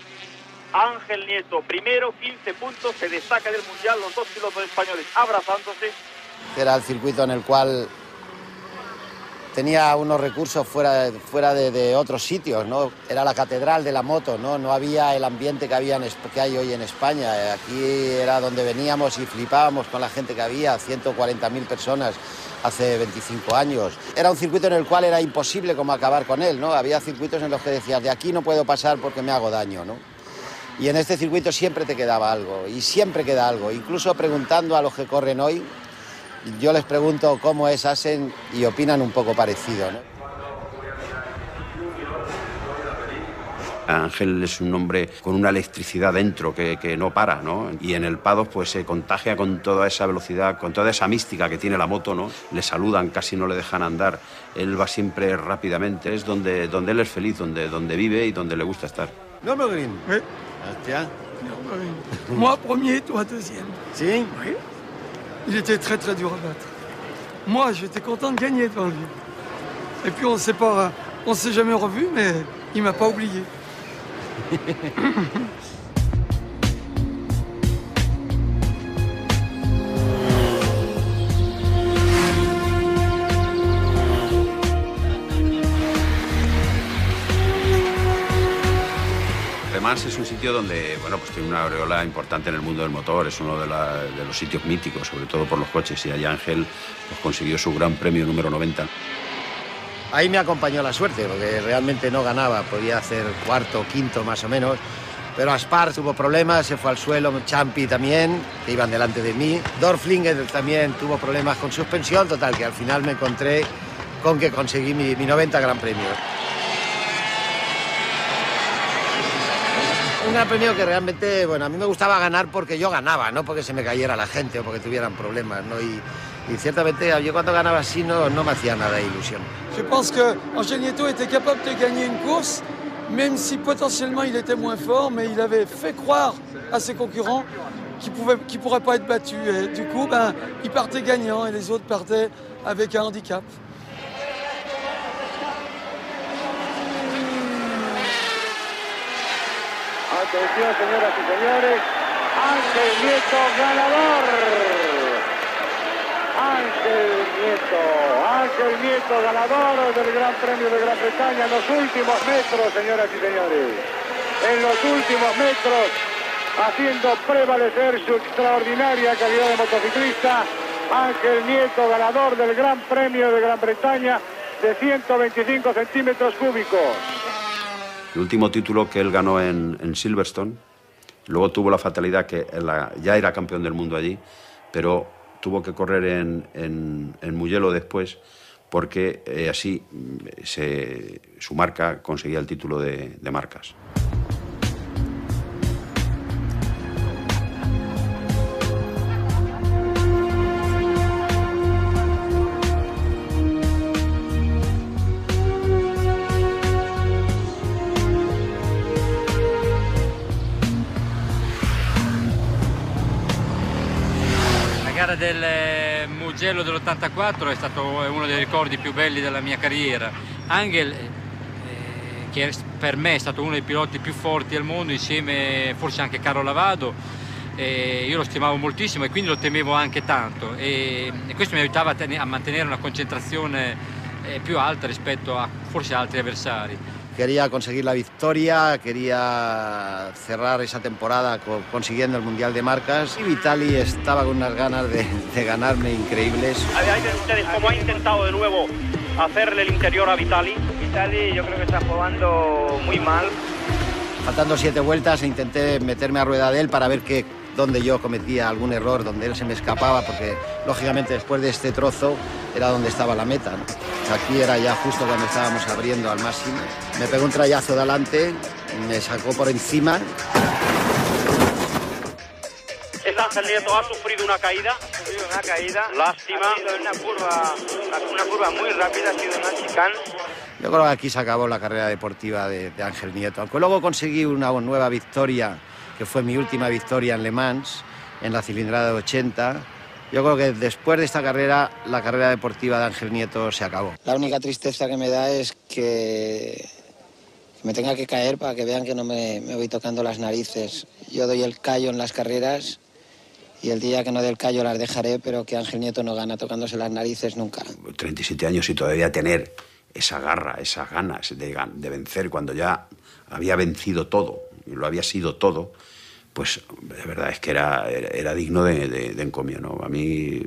Ángel Nieto primero, quince puntos, se destaca del Mundial, los dos pilotos españoles abrazándose. que era el circuito en el cual tenía unos recursos fuera, fuera de, de otros sitios, ¿no? Era la catedral de la moto, ¿no? No había el ambiente que, había en, que hay hoy en España. Aquí era donde veníamos y flipábamos con la gente que había, ciento cuarenta mil personas hace veinticinco años. Era un circuito en el cual era imposible como acabar con él, ¿no? Había circuitos en los que decías, de aquí no puedo pasar porque me hago daño, ¿no? Y en este circuito siempre te quedaba algo, y siempre queda algo. Incluso preguntando a los que corren hoy, yo les pregunto cómo es Assen y opinan un poco parecido, ¿no? Ángel es un hombre con una electricidad dentro que, que no para, ¿no? Y en el Pardo pues se contagia con toda esa velocidad, con toda esa mística que tiene la moto, ¿no? Le saludan, casi no le dejan andar. Él va siempre rápidamente, es donde, donde él es feliz, donde, donde vive y donde le gusta estar. No me green. ¿Eh? Hostia. No me Moi premier, toi deuxième. ¿Sí? ¿Sí? Il était très très dur à battre. Moi, j'étais content de gagner devant lui. Et puis on s'est pas, on s'est jamais revu, mais il m'a pas oublié. Además es un sitio donde, bueno, pues tiene una aureola importante en el mundo del motor, es uno de, la, de los sitios míticos, sobre todo por los coches, y allá Ángel pues, consiguió su gran premio número noventa. Ahí me acompañó la suerte, porque realmente no ganaba, podía hacer cuarto, quinto más o menos, pero Aspar tuvo problemas, se fue al suelo, Champi también, que iban delante de mí, Dorflinger también tuvo problemas con suspensión, total, que al final me encontré con que conseguí mi, mi noventa gran premio. Un gran premio que realmente, bueno, a mí me gustaba ganar porque yo ganaba, no porque se me cayera la gente o porque tuvieran problemas, ¿no? Y, y ciertamente yo cuando ganaba así no, no me hacía nada de ilusión. Yo pienso que Ángel Nieto était capable de ganar una course, même si potentiellement il était moins fort, mais il avait fait croire à ses concurrents qu'il pouvait, qu'il pourrait pas être battu. Et du coup, ben, il partait gagnant et les autres partaient avec un handicap. Atención, señoras y señores, Ángel Nieto ganador. Ángel Nieto, Ángel Nieto ganador del Gran Premio de Gran Bretaña en los últimos metros, señoras y señores. En los últimos metros, haciendo prevalecer su extraordinaria calidad de motociclista, Ángel Nieto ganador del Gran Premio de Gran Bretaña de ciento veinticinco centímetros cúbicos. El último título que él ganó en, en Silverstone, luego tuvo la fatalidad que la, ya era campeón del mundo allí, pero tuvo que correr en, en, en Mugello después, porque eh, así se, su marca conseguía el título de, de marcas. La gara del Mugello dell'ottantaquattro è stato uno dei ricordi più belli della mia carriera. Ángel, eh, che per me è stato uno dei piloti più forti al mondo, insieme forse anche Carlo Lavado, eh, io lo stimavo moltissimo e quindi lo temevo anche tanto. E, e questo mi aiutava a, ten- a mantenere una concentrazione eh, più alta rispetto a forse altri avversari. Quería conseguir la victoria, quería cerrar esa temporada consiguiendo el Mundial de Marcas. Y Vitali estaba con unas ganas de, de ganarme increíbles. A ver, ahí ven ustedes cómo ha intentado de nuevo hacerle el interior a Vitali. Vitali yo creo que está jugando muy mal. Faltando siete vueltas intenté meterme a rueda de él para ver que, donde yo cometía algún error, donde él se me escapaba, porque lógicamente después de este trozo era donde estaba la meta, ¿no? Aquí era ya justo cuando estábamos abriendo al máximo. Me pegó un trayazo de adelante, me sacó por encima. El Ángel Nieto ha sufrido una caída. Ha sufrido una caída. Lástima. Ha sido una curva, una curva muy rápida, ha sido una chicane. Yo creo que aquí se acabó la carrera deportiva de, de Ángel Nieto. Aunque luego conseguí una nueva victoria, que fue mi última victoria en Le Mans, en la cilindrada de ochenta. Yo creo que después de esta carrera, la carrera deportiva de Ángel Nieto se acabó. La única tristeza que me da es que me tenga que caer para que vean que no me, me voy tocando las narices. Yo doy el callo en las carreras y el día que no dé el callo las dejaré, pero que Ángel Nieto no gana tocándose las narices nunca. treinta y siete años y todavía tener esa garra, esas ganas de, de vencer cuando ya había vencido todo, y lo había sido todo, pues de verdad es que era, era, era digno de, de, de encomio, ¿no? A mí,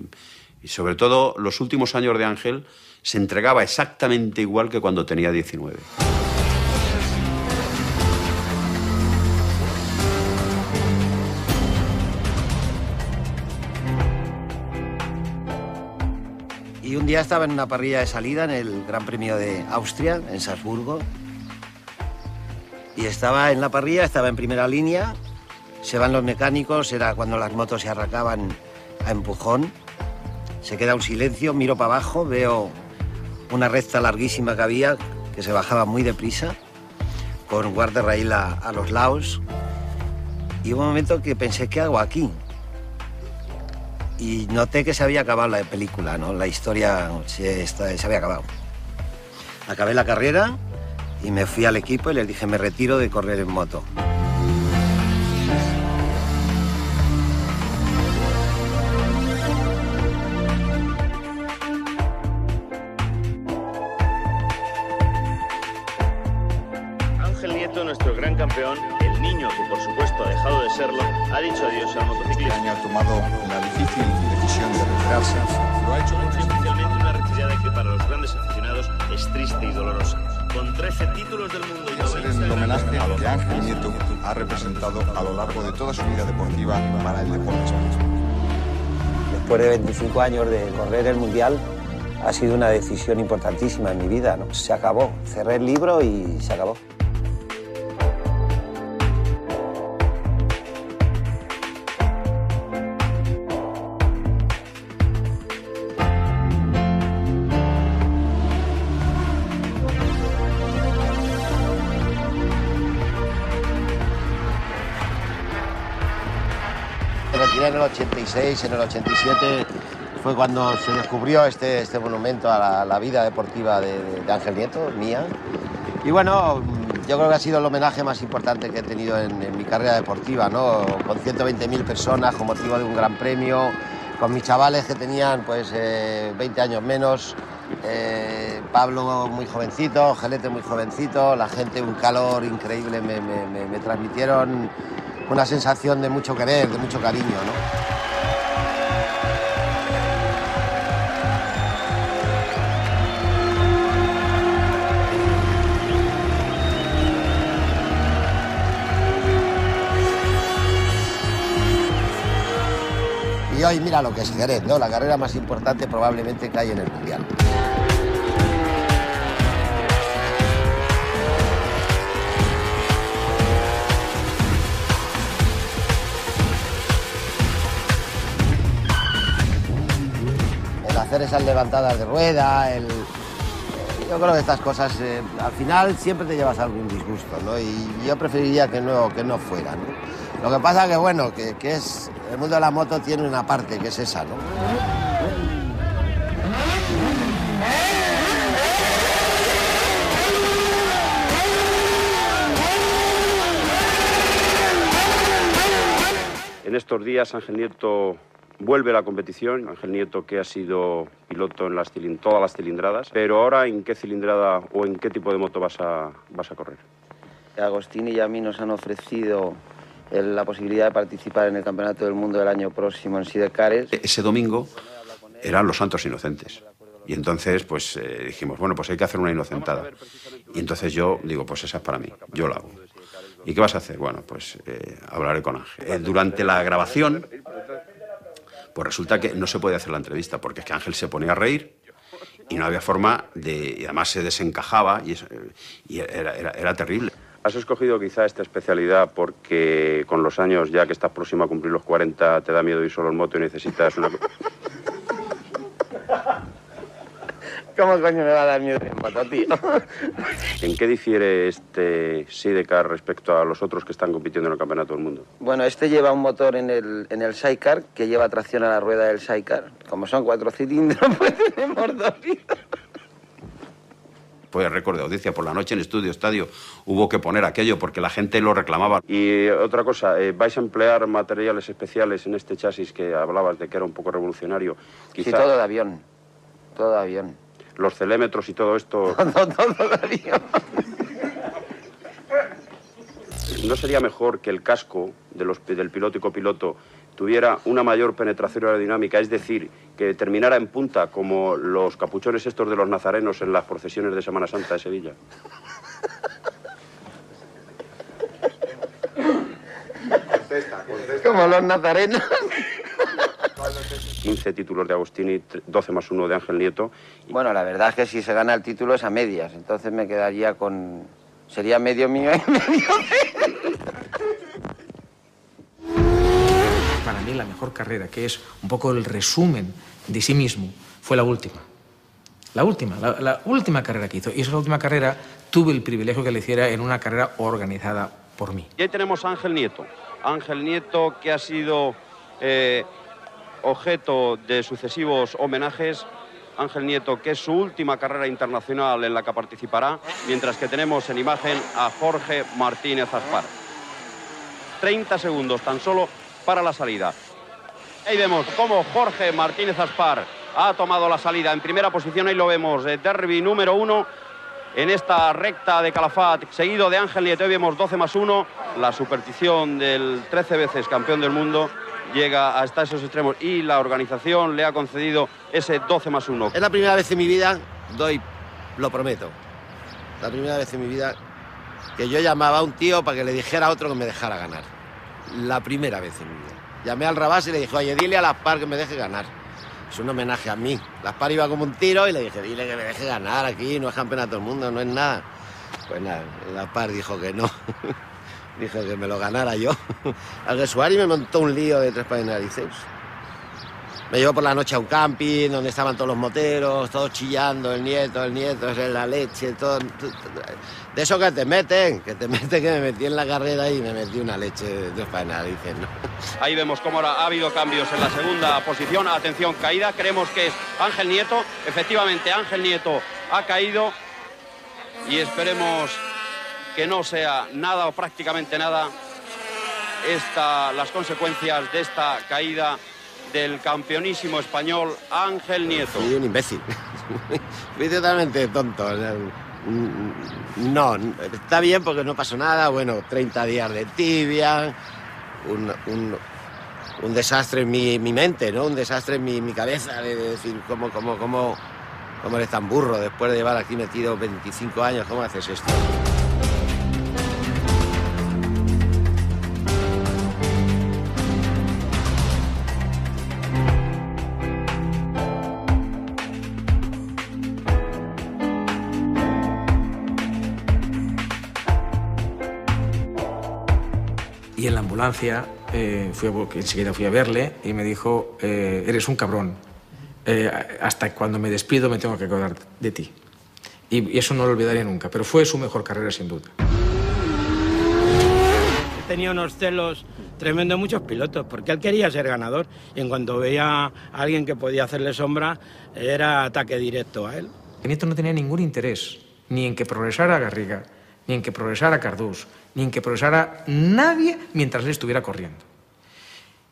y sobre todo los últimos años de Ángel, se entregaba exactamente igual que cuando tenía diecinueve. Y un día estaba en una parrilla de salida en el Gran Premio de Austria, en Salzburgo. Y estaba en la parrilla, estaba en primera línea, se van los mecánicos, era cuando las motos se arrancaban a empujón. Se queda un silencio, miro para abajo, veo una recta larguísima que había, que se bajaba muy deprisa, con guardarraíl a, a los lados. Y hubo un momento que pensé, ¿qué hago aquí? Y noté que se había acabado la película, ¿no? La historia se, está, se había acabado. Acabé la carrera y me fui al equipo y les dije, me retiro de correr en moto. El niño, que por supuesto ha dejado de serlo, ha dicho adiós al motociclismo. Este año ha tomado la difícil decisión de retirarse. Lo ha hecho mucho, especialmente una retirada que para los grandes aficionados es triste y dolorosa. Con trece títulos del mundo y noventa... Es el homenaje que Ángel Nieto ha representado a lo largo de toda su vida deportiva para el deporte español. Después de veinticinco años de correr el Mundial, ha sido una decisión importantísima en mi vida, ¿no? Se acabó. Cerré el libro y se acabó. ochenta y seis, en el ochenta y siete, fue cuando se descubrió este, este monumento a la, la vida deportiva de, de Ángel Nieto, mía. Y bueno, yo creo que ha sido el homenaje más importante que he tenido en, en mi carrera deportiva, ¿no? Con ciento veinte mil personas, con motivo de un gran premio, con mis chavales que tenían pues eh, veinte años menos, eh, Pablo muy jovencito, Gelete muy jovencito, la gente un calor increíble me, me, me, me transmitieron. Una sensación de mucho querer, de mucho cariño, ¿no? Y hoy mira lo que es Jerez, ¿no? La carrera más importante probablemente que hay en el Mundial. Hacer esas levantadas de rueda, el... yo creo que estas cosas eh, al final siempre te llevas algún disgusto, ¿no? Y yo preferiría que no, que no fuera, ¿no? Lo que pasa que, bueno, que, que es... el mundo de la moto tiene una parte que es esa, ¿no? En estos días, Ángel Nieto vuelve la competición. Ángel Nieto, que ha sido piloto en las todas las cilindradas, pero ahora, ¿en qué cilindrada o en qué tipo de moto vas a, vas a correr? Agostini y a mí nos han ofrecido la posibilidad de participar en el Campeonato del Mundo del año próximo en Sidecares. Ese domingo eran los Santos Inocentes. Y entonces pues eh, dijimos, bueno, pues hay que hacer una inocentada. Y entonces yo digo, pues esa es para mí, yo la hago. ¿Y qué vas a hacer? Bueno, pues eh, hablaré con Ángel. Eh, durante la grabación... pues resulta que no se puede hacer la entrevista, porque es que Ángel se ponía a reír y no había forma de... y además se desencajaba y, y era, era, era terrible. Has escogido quizá esta especialidad porque con los años, ya que estás próximo a cumplir los cuarenta, te da miedo ir solo en moto y necesitas una... ¿Cómo coño me va a dar miedo en moto, tío? ¿En qué difiere este Sidecar respecto a los otros que están compitiendo en el Campeonato del Mundo? Bueno, este lleva un motor en el, en el Sidecar que lleva tracción a la rueda del Sidecar. Como son cuatro cilindros, pues tenemos dos cilindros. fue récord de audiencia por la noche en Estudio Estadio. Hubo que poner aquello porque la gente lo reclamaba. Y otra cosa, eh, vais a emplear materiales especiales en este chasis que hablabas de que era un poco revolucionario. Quizá... Sí, todo de avión, todo de avión. Los celémetros y todo esto... Todo, todo de avión. ¿No sería mejor que el casco de los, del piloto y copiloto tuviera una mayor penetración aerodinámica, es decir, que terminara en punta como los capuchones estos de los nazarenos en las procesiones de Semana Santa de Sevilla? Contesta, contesta. Como los nazarenos. quince títulos de Agostini, doce más uno de Ángel Nieto. Bueno, la verdad es que si se gana el título es a medias, entonces me quedaría con... Sería medio mío y medio de él. Para mí la mejor carrera, que es un poco el resumen de sí mismo, fue la última. La última, la, la última carrera que hizo. Y esa última carrera tuve el privilegio que le hiciera en una carrera organizada por mí. Y ahí tenemos a Ángel Nieto. Ángel Nieto, que ha sido eh, objeto de sucesivos homenajes. Ángel Nieto, que es su última carrera internacional en la que participará, mientras que tenemos en imagen a Jorge Martínez Aspar. treinta segundos tan solo para la salida. Ahí vemos cómo Jorge Martínez Aspar ha tomado la salida en primera posición. Ahí lo vemos, Derby número uno en esta recta de Calafat, seguido de Ángel Nieto. Ahí vemos doce más uno, la superstición del trece veces campeón del mundo. Llega hasta esos extremos y la organización le ha concedido ese doce más uno. Es la primera vez en mi vida, doy, lo prometo, la primera vez en mi vida que yo llamaba a un tío para que le dijera a otro que me dejara ganar. La primera vez en mi vida. Llamé al Rabasa y le dije, oye, dile a las Aspar que me deje ganar. Es un homenaje a mí. Las Aspar iba como un tiro y le dije, dile que me deje ganar aquí, no es campeonato del mundo, no es nada. Pues nada, las Aspar dijo que no. Dije que me lo ganara yo. Al Guesuari me montó un lío de tres pares de narices. Me llevó por la noche a un camping donde estaban todos los moteros, todos chillando, el nieto, el nieto, es la leche, todo... De eso que te meten, que te meten, que me metí en la carrera y me metí una leche de tres pares de narices, ¿no? Ahí vemos cómo ahora ha habido cambios en la segunda posición. Atención, caída, creemos que es Ángel Nieto. Efectivamente, Ángel Nieto ha caído y esperemos... que no sea nada o prácticamente nada esta, las consecuencias de esta caída del campeonísimo español Ángel Nieto. Soy un imbécil, fui totalmente tonto. No, está bien porque no pasó nada, bueno, treinta días de tibia, un, un, un desastre en mi, mi mente, ¿no? Un desastre en mi, mi cabeza, de decir cómo, cómo, cómo, cómo eres tan burro después de llevar aquí metido veinticinco años, ¿cómo haces esto? Y en la ambulancia, eh, fui a, enseguida fui a verle y me dijo, eh, eres un cabrón, eh, hasta cuando me despido me tengo que acordar de ti. Y, y eso no lo olvidaré nunca, pero fue su mejor carrera sin duda. Tenía unos celos tremendos muchos pilotos, porque él quería ser ganador y en cuanto veía a alguien que podía hacerle sombra, era ataque directo a él. Nieto no tenía ningún interés, ni en que progresara Garriga, ni en que progresara Cardús, ni en que progresara nadie mientras él estuviera corriendo.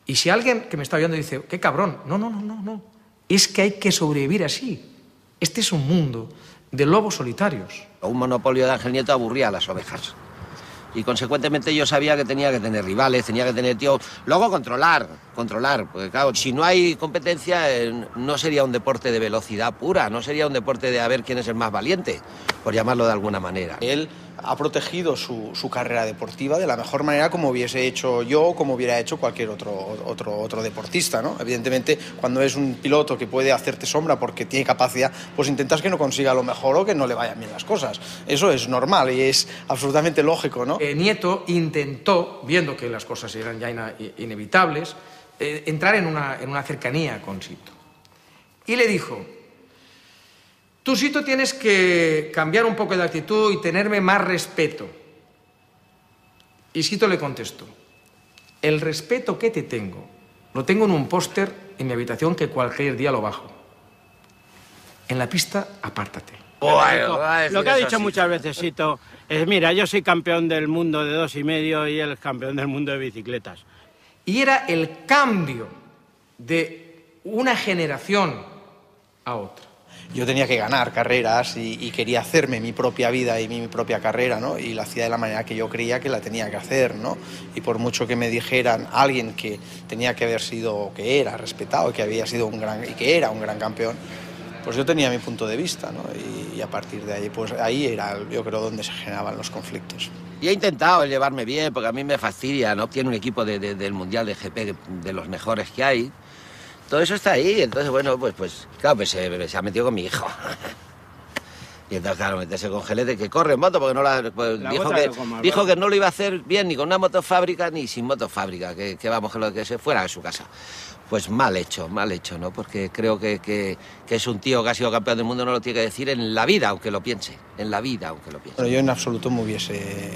Y si alguien que me está oyendo dice, qué cabrón, no, no, no, no, no. Es que hay que sobrevivir así. Este es un mundo de lobos solitarios. Un monopolio de Ángel Nieto aburría a las ovejas. Y consecuentemente yo sabía que tenía que tener rivales, tenía que tener tíos... Luego controlar, controlar, porque claro, si no hay competencia eh, no sería un deporte de velocidad pura, no sería un deporte de a ver quién es el más valiente, por llamarlo de alguna manera. Él ha protegido su, su carrera deportiva de la mejor manera como hubiese hecho yo o como hubiera hecho cualquier otro, otro, otro deportista, ¿no? Evidentemente, cuando es un piloto que puede hacerte sombra porque tiene capacidad, pues intentas que no consiga lo mejor o que no le vayan bien las cosas. Eso es normal y es absolutamente lógico, ¿no? Eh, Nieto intentó, viendo que las cosas eran ya ina- inevitables, eh, entrar en una, en una cercanía con Sito. Y le dijo... Tú, Sito, tienes que cambiar un poco de actitud y tenerme más respeto. Y Sito le contestó, el respeto que te tengo lo tengo en un póster en mi habitación que cualquier día lo bajo. En la pista, apártate. Bueno, lo que ha dicho así muchas veces, Sito, es, mira, yo soy campeón del mundo de dos y medio y él es campeón del mundo de bicicletas. Y era el cambio de una generación a otra. Yo tenía que ganar carreras y, y quería hacerme mi propia vida y mi, mi propia carrera, ¿no? Y la hacía de la manera que yo creía que la tenía que hacer, ¿no? Y por mucho que me dijeran alguien que tenía que haber sido, que era respetado, que había sido un gran, y que era un gran campeón, pues yo tenía mi punto de vista, ¿no? Y, y a partir de ahí, pues ahí era, yo creo, donde se generaban los conflictos. Y he intentado llevarme bien, porque a mí me fastidia, ¿no? Tiene un equipo de, de, del Mundial de G P de los mejores que hay. Todo eso está ahí, entonces, bueno, pues, pues claro, pues se, se ha metido con mi hijo. Y entonces, claro, meterse con Gelete, que corre en moto, porque no la... Pues, la dijo que, no dijo que no lo iba a hacer bien ni con una motofábrica ni sin motofábrica, que, que vamos, que lo que se fuera de su casa. Pues mal hecho, mal hecho, ¿no? Porque creo que, que, que es un tío que ha sido campeón del mundo, no lo tiene que decir en la vida, aunque lo piense, en la vida, aunque lo piense. Bueno, yo en absoluto me hubiese...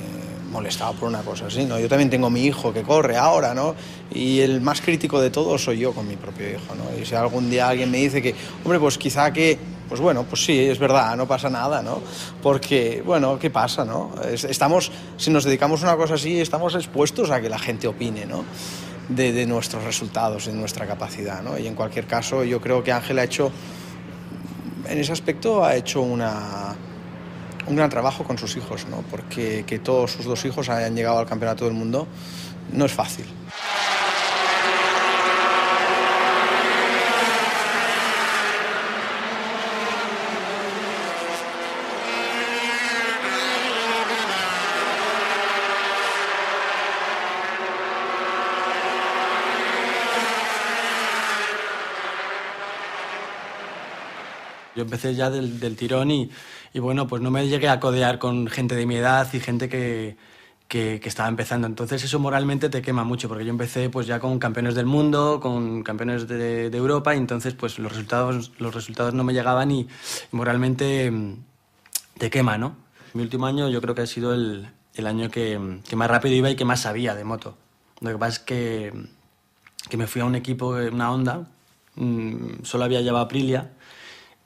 molestado por una cosa así, ¿no? Yo también tengo mi hijo que corre ahora, ¿no? Y el más crítico de todos soy yo con mi propio hijo, ¿no? Y si algún día alguien me dice que, hombre, pues quizá que, pues bueno, pues sí, es verdad, no pasa nada, ¿no? Porque, bueno, ¿qué pasa, no? Estamos, si nos dedicamos a una cosa así, estamos expuestos a que la gente opine, ¿no? De, de nuestros resultados, de nuestra capacidad, ¿no? Y en cualquier caso, yo creo que Ángel ha hecho, en ese aspecto, ha hecho una... un gran trabajo con sus hijos, ¿no? Porque que todos sus dos hijos hayan llegado al campeonato del mundo no es fácil. Yo empecé ya del, del tirón y, y, bueno, pues no me llegué a codear con gente de mi edad y gente que, que, que estaba empezando. Entonces eso moralmente te quema mucho, porque yo empecé pues ya con campeones del mundo, con campeones de, de Europa, y entonces pues los resultados, los resultados no me llegaban y, y moralmente te quema, ¿no? Mi último año yo creo que ha sido el, el año que, que más rápido iba y que más sabía de moto. Lo que pasa es que, que me fui a un equipo, una Honda, mmm, solo había llevado Aprilia,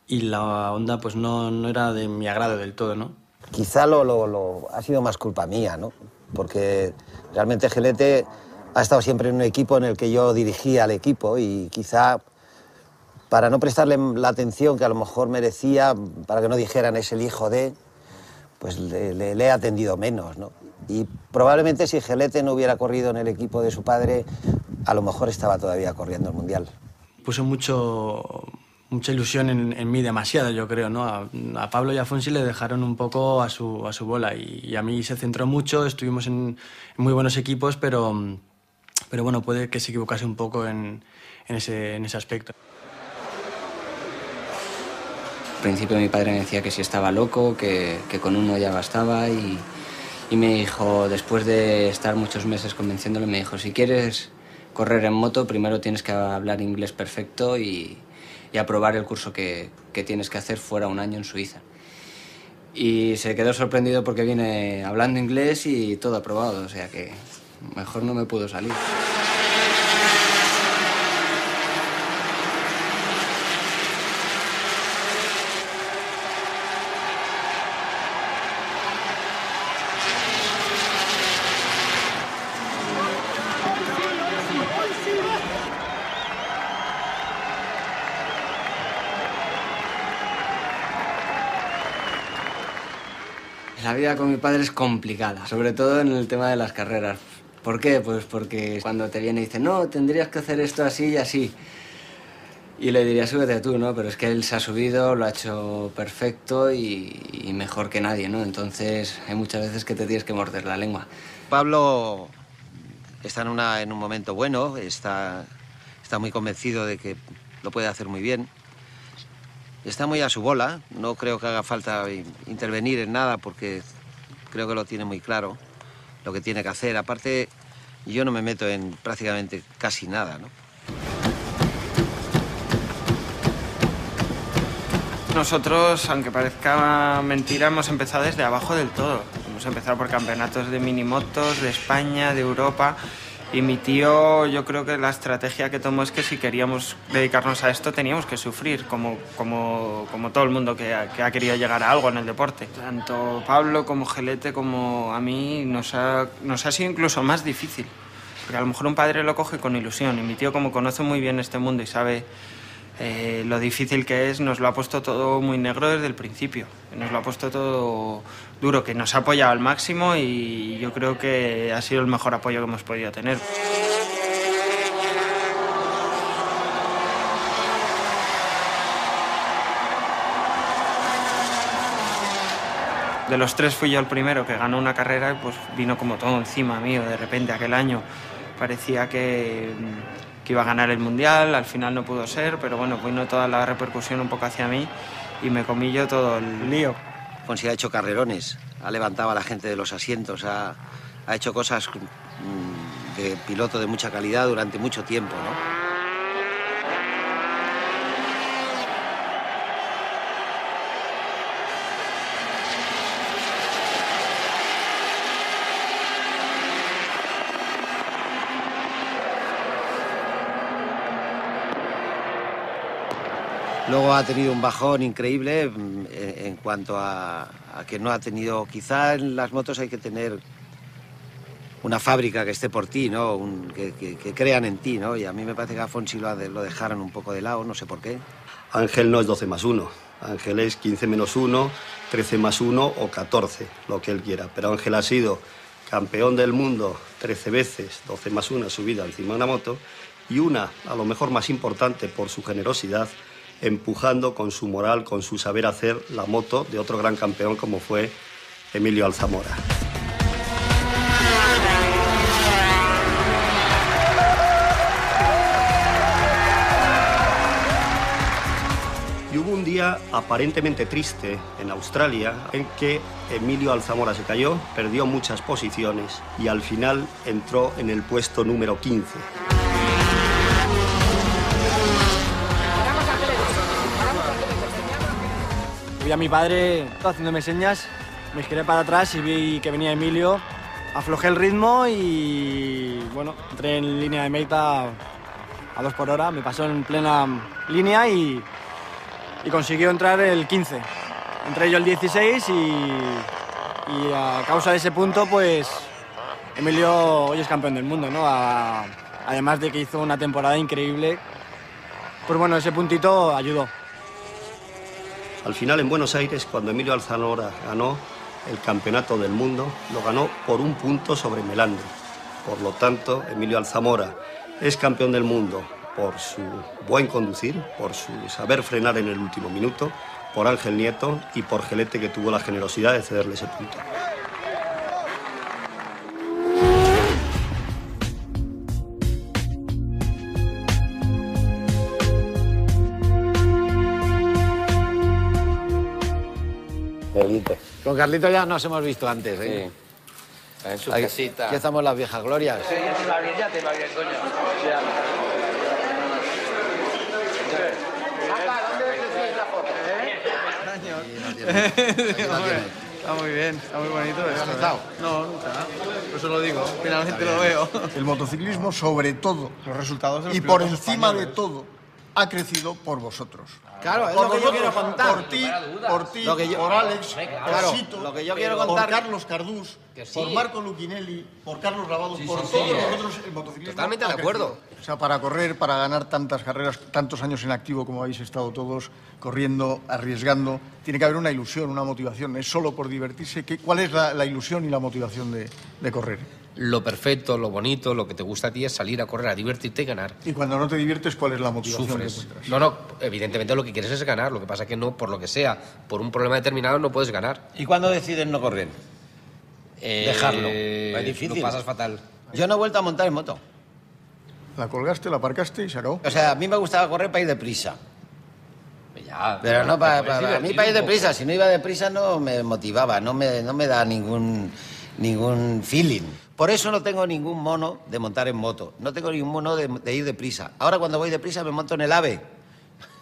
y la Honda pues no, no era de mi agrado del todo, ¿no? Quizá lo, lo, lo ha sido más culpa mía, ¿no? Porque realmente Gelete ha estado siempre en un equipo en el que yo dirigía al equipo y quizá para no prestarle la atención que a lo mejor merecía, para que no dijeran es el hijo de, pues le, le, le he atendido menos, ¿no? Y probablemente si Gelete no hubiera corrido en el equipo de su padre, a lo mejor estaba todavía corriendo el Mundial. Puso mucho... mucha ilusión en, en mí, demasiado, yo creo, ¿no? A, a Pablo y a Fonsi le dejaron un poco a su, a su bola y, y a mí se centró mucho, estuvimos en, en muy buenos equipos, pero, pero bueno, puede que se equivocase un poco en, en, ese, en ese aspecto. Al principio mi padre me decía que si estaba loco, que, que con uno ya bastaba y, y me dijo, después de estar muchos meses convenciéndole, me dijo, si quieres correr en moto, primero tienes que hablar inglés perfecto y... y aprobar el curso que, que tienes que hacer fuera un año en Suiza. Y se quedó sorprendido porque vine hablando inglés y todo aprobado, o sea que mejor no me pudo salir. La vida con mi padre es complicada, sobre todo en el tema de las carreras. ¿Por qué? Pues porque cuando te viene y dice, no, tendrías que hacer esto así y así. Y le diría, súbete tú, ¿no? Pero es que él se ha subido, lo ha hecho perfecto y, y mejor que nadie, ¿no? Entonces hay muchas veces que te tienes que morder la lengua. Pablo está en, una, en un momento bueno, está, está muy convencido de que lo puede hacer muy bien. Está muy a su bola, no creo que haga falta intervenir en nada porque creo que lo tiene muy claro lo que tiene que hacer. Aparte, yo no me meto en prácticamente casi nada, ¿no? Nosotros, aunque parezca mentira, hemos empezado desde abajo del todo. Hemos empezado por campeonatos de minimotos, de España, de Europa... Y mi tío, yo creo que la estrategia que tomó es que si queríamos dedicarnos a esto teníamos que sufrir, como, como, como todo el mundo que ha, que ha querido llegar a algo en el deporte. Tanto Pablo como Gelete como a mí nos ha, nos ha sido incluso más difícil, porque a lo mejor un padre lo coge con ilusión y mi tío, como conoce muy bien este mundo y sabe eh, lo difícil que es, nos lo ha puesto todo muy negro desde el principio, nos lo ha puesto todo duro, que nos ha apoyado al máximo y yo creo que ha sido el mejor apoyo que hemos podido tener. De los tres fui yo el primero que ganó una carrera y pues vino como todo encima mío de repente aquel año. Parecía que, que iba a ganar el Mundial, al final no pudo ser, pero bueno, vino toda la repercusión un poco hacia mí y me comí yo todo el lío. Fonsi ha hecho carrerones, ha levantado a la gente de los asientos, ha, ha hecho cosas de piloto de mucha calidad durante mucho tiempo, ¿no? Luego ha tenido un bajón increíble en, en cuanto a, a que no ha tenido... Quizá en las motos hay que tener una fábrica que esté por ti, ¿no? Un, que, que, que crean en ti, ¿no? Y a mí me parece que a Fonsi lo, lo dejaron un poco de lado, no sé por qué. Ángel no es doce más uno, Ángel es quince menos uno, trece más uno o catorce, lo que él quiera. Pero Ángel ha sido campeón del mundo trece veces, doce más uno subida encima de una moto, y una, a lo mejor más importante por su generosidad, empujando con su moral, con su saber hacer, la moto de otro gran campeón como fue Emilio Alzamora. Y hubo un día aparentemente triste en Australia en que Emilio Alzamora se cayó, perdió muchas posiciones y al final entró en el puesto número quince. Vi a mi padre haciéndome señas, me giré para atrás y vi que venía Emilio. Aflojé el ritmo y, bueno, entré en línea de meta a dos por hora. Me pasó en plena línea y, y consiguió entrar el quince. Entré yo el dieciséis y, y a causa de ese punto, pues, Emilio hoy es campeón del mundo, ¿no? A, además de que hizo una temporada increíble, pues bueno, ese puntito ayudó. Al final, en Buenos Aires, cuando Emilio Alzamora ganó el campeonato del mundo, lo ganó por un punto sobre Melandri. Por lo tanto, Emilio Alzamora es campeón del mundo por su buen conducir, por su saber frenar en el último minuto, por Ángel Nieto y por Gelete, que tuvo la generosidad de cederle ese punto. Carlito. Con Carlito ya nos hemos visto antes, ¿eh? Sí. En su Ahí, casita. Aquí estamos las viejas glorias. Sí, ya te va bien, ya te va bien, coño. Ya. Papá, ¿dónde ves la foto? ¿Eh? Aquí la tienes. Está muy bien, está muy bonito. ¿Lo has estado? No, nunca. Por eso lo digo, finalmente lo veo. El motociclismo, sobre todo, los resultados de los y por encima españoles. De todo, ha crecido por vosotros. Claro, es por lo que vosotros, yo quiero contar. Por ti, por ti, yo, por Alex, claro, por Sito, lo que yo quiero contar, por Carlos Cardús, sí, por Marco Luquinelli, por Carlos Lavados, sí, por sí, todos sí, vosotros el motociclismo. Totalmente de acuerdo. O sea, para correr, para ganar tantas carreras, tantos años en activo como habéis estado todos, corriendo, arriesgando, tiene que haber una ilusión, una motivación. Es solo por divertirse. ¿Qué, ¿Cuál es la, la ilusión y la motivación de, de correr? Lo perfecto, lo bonito, lo que te gusta a ti es salir a correr, a divertirte y ganar. Y cuando no te diviertes, ¿cuál es la motivación? Sufres. Que encuentras? No, no, evidentemente lo que quieres es ganar, lo que pasa es que no, por lo que sea, por un problema determinado no puedes ganar. ¿Y cuándo decides no correr? Eh, Dejarlo. Es difícil. Lo pasas fatal. Yo no he vuelto a montar en moto. La colgaste, la aparcaste y se acabó. O sea, a mí me gustaba correr para ir deprisa. Ya, pero no, no para, para, para a mí para ir deprisa. Si no iba deprisa no me motivaba, no me, no me da ningún, ningún feeling. Por eso no tengo ningún mono de montar en moto. No tengo ningún mono de, de ir deprisa. Ahora, cuando voy deprisa, me monto en el AVE.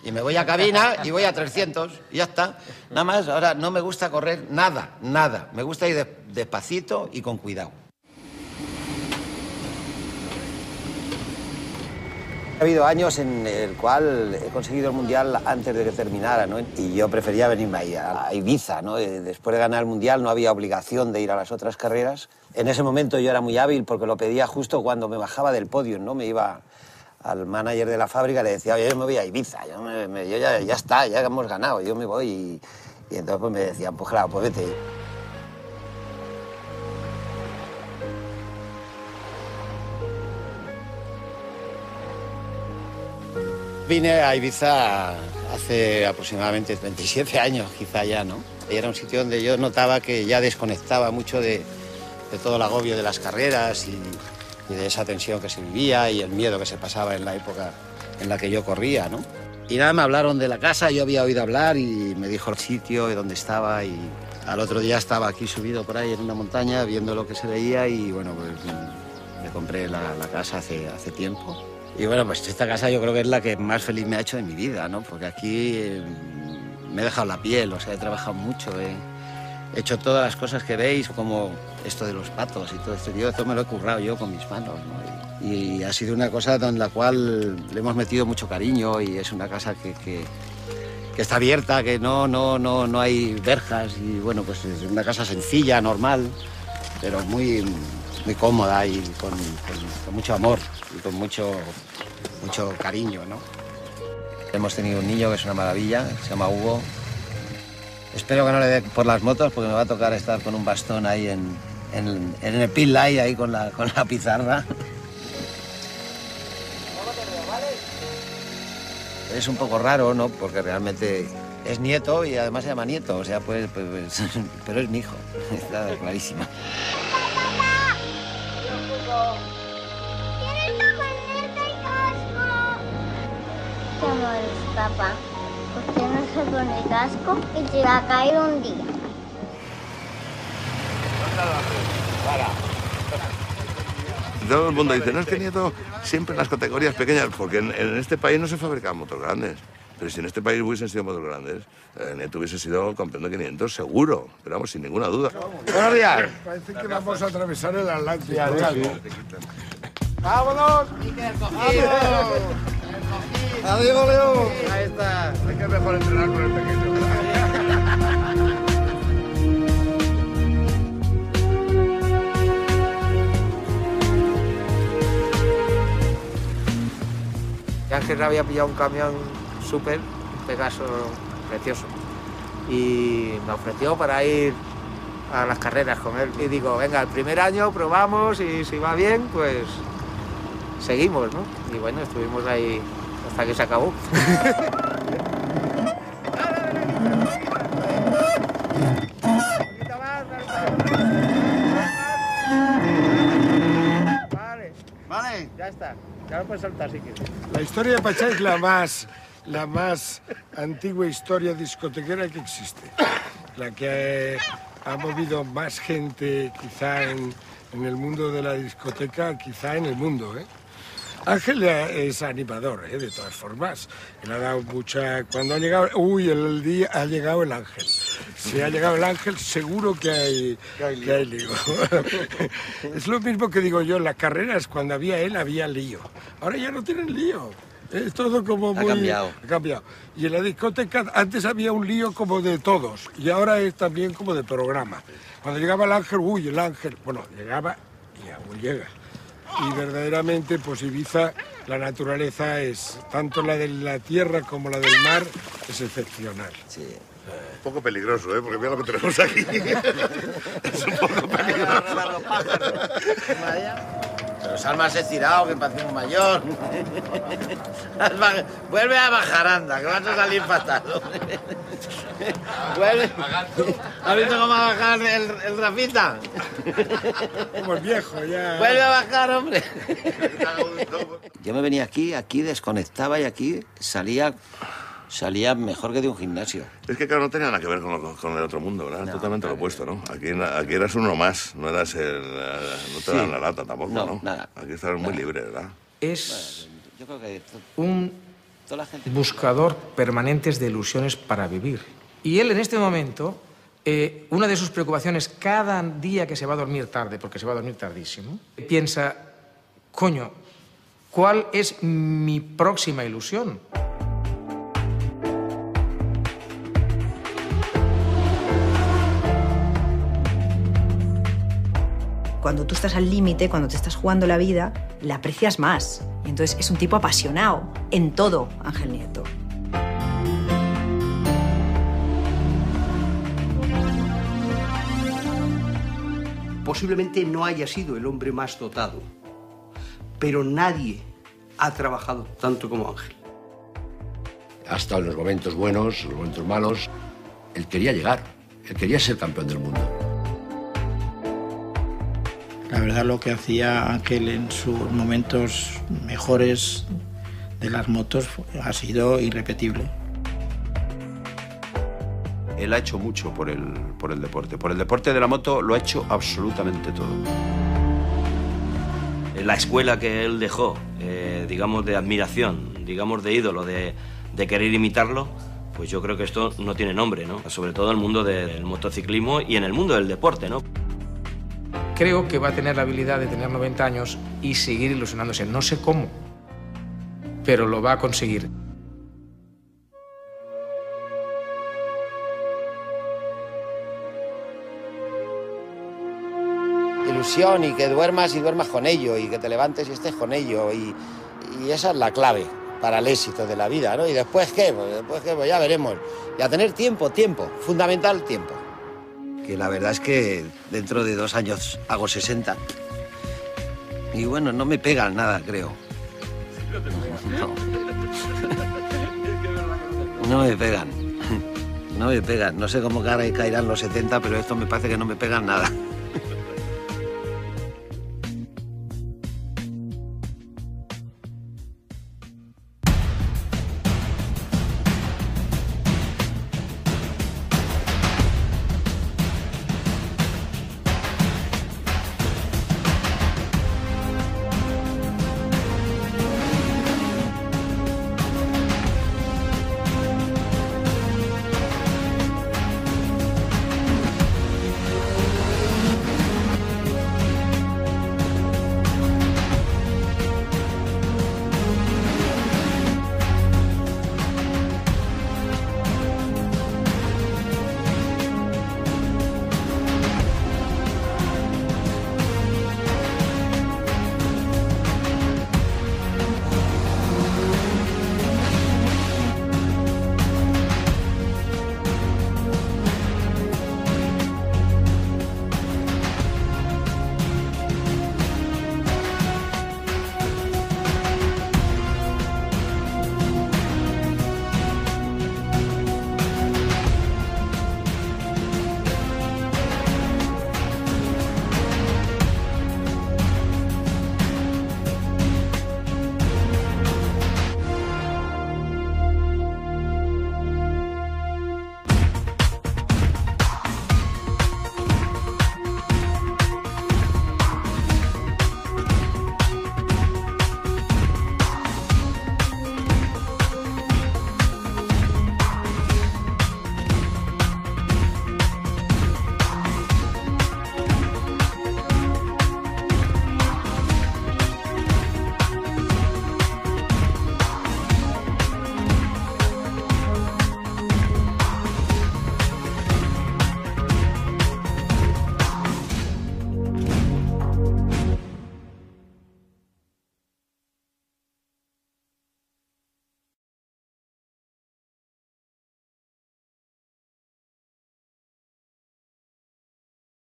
Y me voy a cabina y voy a trescientos. Y ya está. Nada más. Ahora no me gusta correr nada, nada. Me gusta ir de, despacito y con cuidado. Ha habido años en el cual he conseguido el Mundial antes de que terminara, ¿no? Y yo prefería venirme ahí, a Ibiza, ¿no? Después de ganar el Mundial no había obligación de ir a las otras carreras. En ese momento yo era muy hábil porque lo pedía justo cuando me bajaba del podio, ¿no? Me iba al manager de la fábrica y le decía, oye, yo me voy a Ibiza, yo, me, me, yo ya, ya está, ya hemos ganado, yo me voy. Y, y entonces pues me decían, pues claro, pues vete. Vine a Ibiza hace aproximadamente veintisiete años, quizá ya, ¿no? Y era un sitio donde yo notaba que ya desconectaba mucho de, de todo el agobio de las carreras y, y de esa tensión que se vivía y el miedo que se pasaba en la época en la que yo corría, ¿no? Y nada, me hablaron de la casa, yo había oído hablar y me dijo el sitio y dónde estaba y al otro día estaba aquí subido por ahí en una montaña viendo lo que se veía y, bueno, pues me compré la, la casa hace, hace tiempo. Y bueno, pues esta casa yo creo que es la que más feliz me ha hecho de mi vida, ¿no? Porque aquí eh, me he dejado la piel, o sea, he trabajado mucho, eh. He hecho todas las cosas que veis, como esto de los patos y todo esto. Yo esto me lo he currado yo con mis manos, ¿no? Y, y ha sido una cosa en la cual le hemos metido mucho cariño y es una casa que, que, que está abierta, que no, no, no, no hay verjas. Y bueno, pues es una casa sencilla, normal, pero muy... muy cómoda y con, con, con mucho amor y con mucho, mucho cariño, ¿no? Hemos tenido un niño que es una maravilla, se llama Hugo. Espero que no le dé por las motos porque me va a tocar estar con un bastón ahí en, en, en el pit light, ahí con la, con la pizarra. Es un poco raro, ¿no? Porque realmente es nieto y además se llama Nieto, o sea, pues, pues pero es mi hijo, está clarísimo. Papá, ¿por qué no se pone el casco y se va a caer un día? Todo el mundo dice, no es que Nieto siempre en las categorías pequeñas, porque en, en este país no se fabrican motos grandes. Pero si en este país hubiesen sido motos grandes, eh, Nieto hubiese sido campeón de quinientos seguro, pero vamos, sin ninguna duda. Buenos días. Parece que vamos a atravesar el Atlántico. ¡Vámonos! ¡Adiós, Leo! Ahí está. Hay que mejor entrenar con el pequeño. Ángel había pillado un camión súper, un Pegaso precioso, y me ofreció para ir a las carreras con él. Y digo, venga, el primer año probamos y si va bien, pues seguimos, ¿no? Y bueno, estuvimos ahí hasta que se acabó. Vale, vale, ya está. Ya lo puedes saltar si quieres. La historia de Pachá es la más, la más antigua historia discotequera que existe. La que ha, ha movido más gente quizá en, en el mundo de la discoteca, quizá en el mundo, ¿eh? Ángel es animador, ¿eh? De todas formas. Él ha dado mucha... Cuando ha llegado... Uy, el día ha llegado el Ángel. Si ha llegado el Ángel, seguro que hay, que hay lío. Que hay lío. Es lo mismo que digo yo, en las carreras, cuando había él, había lío. Ahora ya no tienen lío. Es todo como muy... Ha cambiado. Ha cambiado. Y en la discoteca antes había un lío como de todos, y ahora es también como de programa. Cuando llegaba el Ángel, uy, el Ángel... Bueno, llegaba y aún llega. Y verdaderamente, pues Ibiza, la naturaleza es, tanto la de la tierra como la del mar, es excepcional. Sí. Un poco peligroso, ¿eh? Porque mira lo que tenemos aquí. Es un poco peligroso. Pero Salma se ha estirado, que parece un mayor. Vuelve a Bajaranda, que vas a salir patado. Vuelve. ¿Has visto cómo va a bajar el, el Rafita? Como el viejo, ya. Vuelve a bajar, hombre. Yo me venía aquí, aquí desconectaba y aquí salía... Salía mejor que de un gimnasio. Es que, claro, no tenía nada que ver con, lo, con el otro mundo, ¿verdad? No, totalmente claro. Lo opuesto, ¿no? Aquí, aquí eras uno más, no eras el... No te sí. Dan la lata tampoco, ¿no? No, nada. Aquí estabas nada. Muy libre, ¿verdad? Es yo creo que un toda la gente... buscador permanente de ilusiones para vivir. Y él, en este momento, eh, una de sus preocupaciones cada día que se va a dormir tarde, porque se va a dormir tardísimo, piensa, coño, ¿Cuál es mi próxima ilusión? Cuando tú estás al límite, cuando te estás jugando la vida, la aprecias más. Y entonces es un tipo apasionado en todo, Ángel Nieto. Posiblemente no haya sido el hombre más dotado, pero nadie ha trabajado tanto como Ángel. Ha estado en los momentos buenos, los momentos malos. Él quería llegar, él quería ser campeón del mundo. La verdad, lo que hacía Ángel en sus momentos mejores de las motos ha sido irrepetible. Él ha hecho mucho por el, por el deporte. Por el deporte de la moto lo ha hecho absolutamente todo. La escuela que él dejó, eh, digamos, de admiración, digamos, de ídolo, de, de querer imitarlo, pues yo creo que esto no tiene nombre, ¿no? Sobre todo en el mundo del motociclismo y en el mundo del deporte, ¿no? Creo que va a tener la habilidad de tener noventa años y seguir ilusionándose. No sé cómo, pero lo va a conseguir. Y que duermas y duermas con ello, y que te levantes y estés con ello, y, y esa es la clave para el éxito de la vida, ¿no? ¿Y después qué? Pues después qué, pues ya veremos. Y a tener tiempo, tiempo, fundamental tiempo. Que la verdad es que dentro de dos años hago sesenta, y bueno, no me pega nada, creo. No, no me pegan, no me pegan. No sé cómo caerán los setenta, pero esto me parece que no me pegan nada.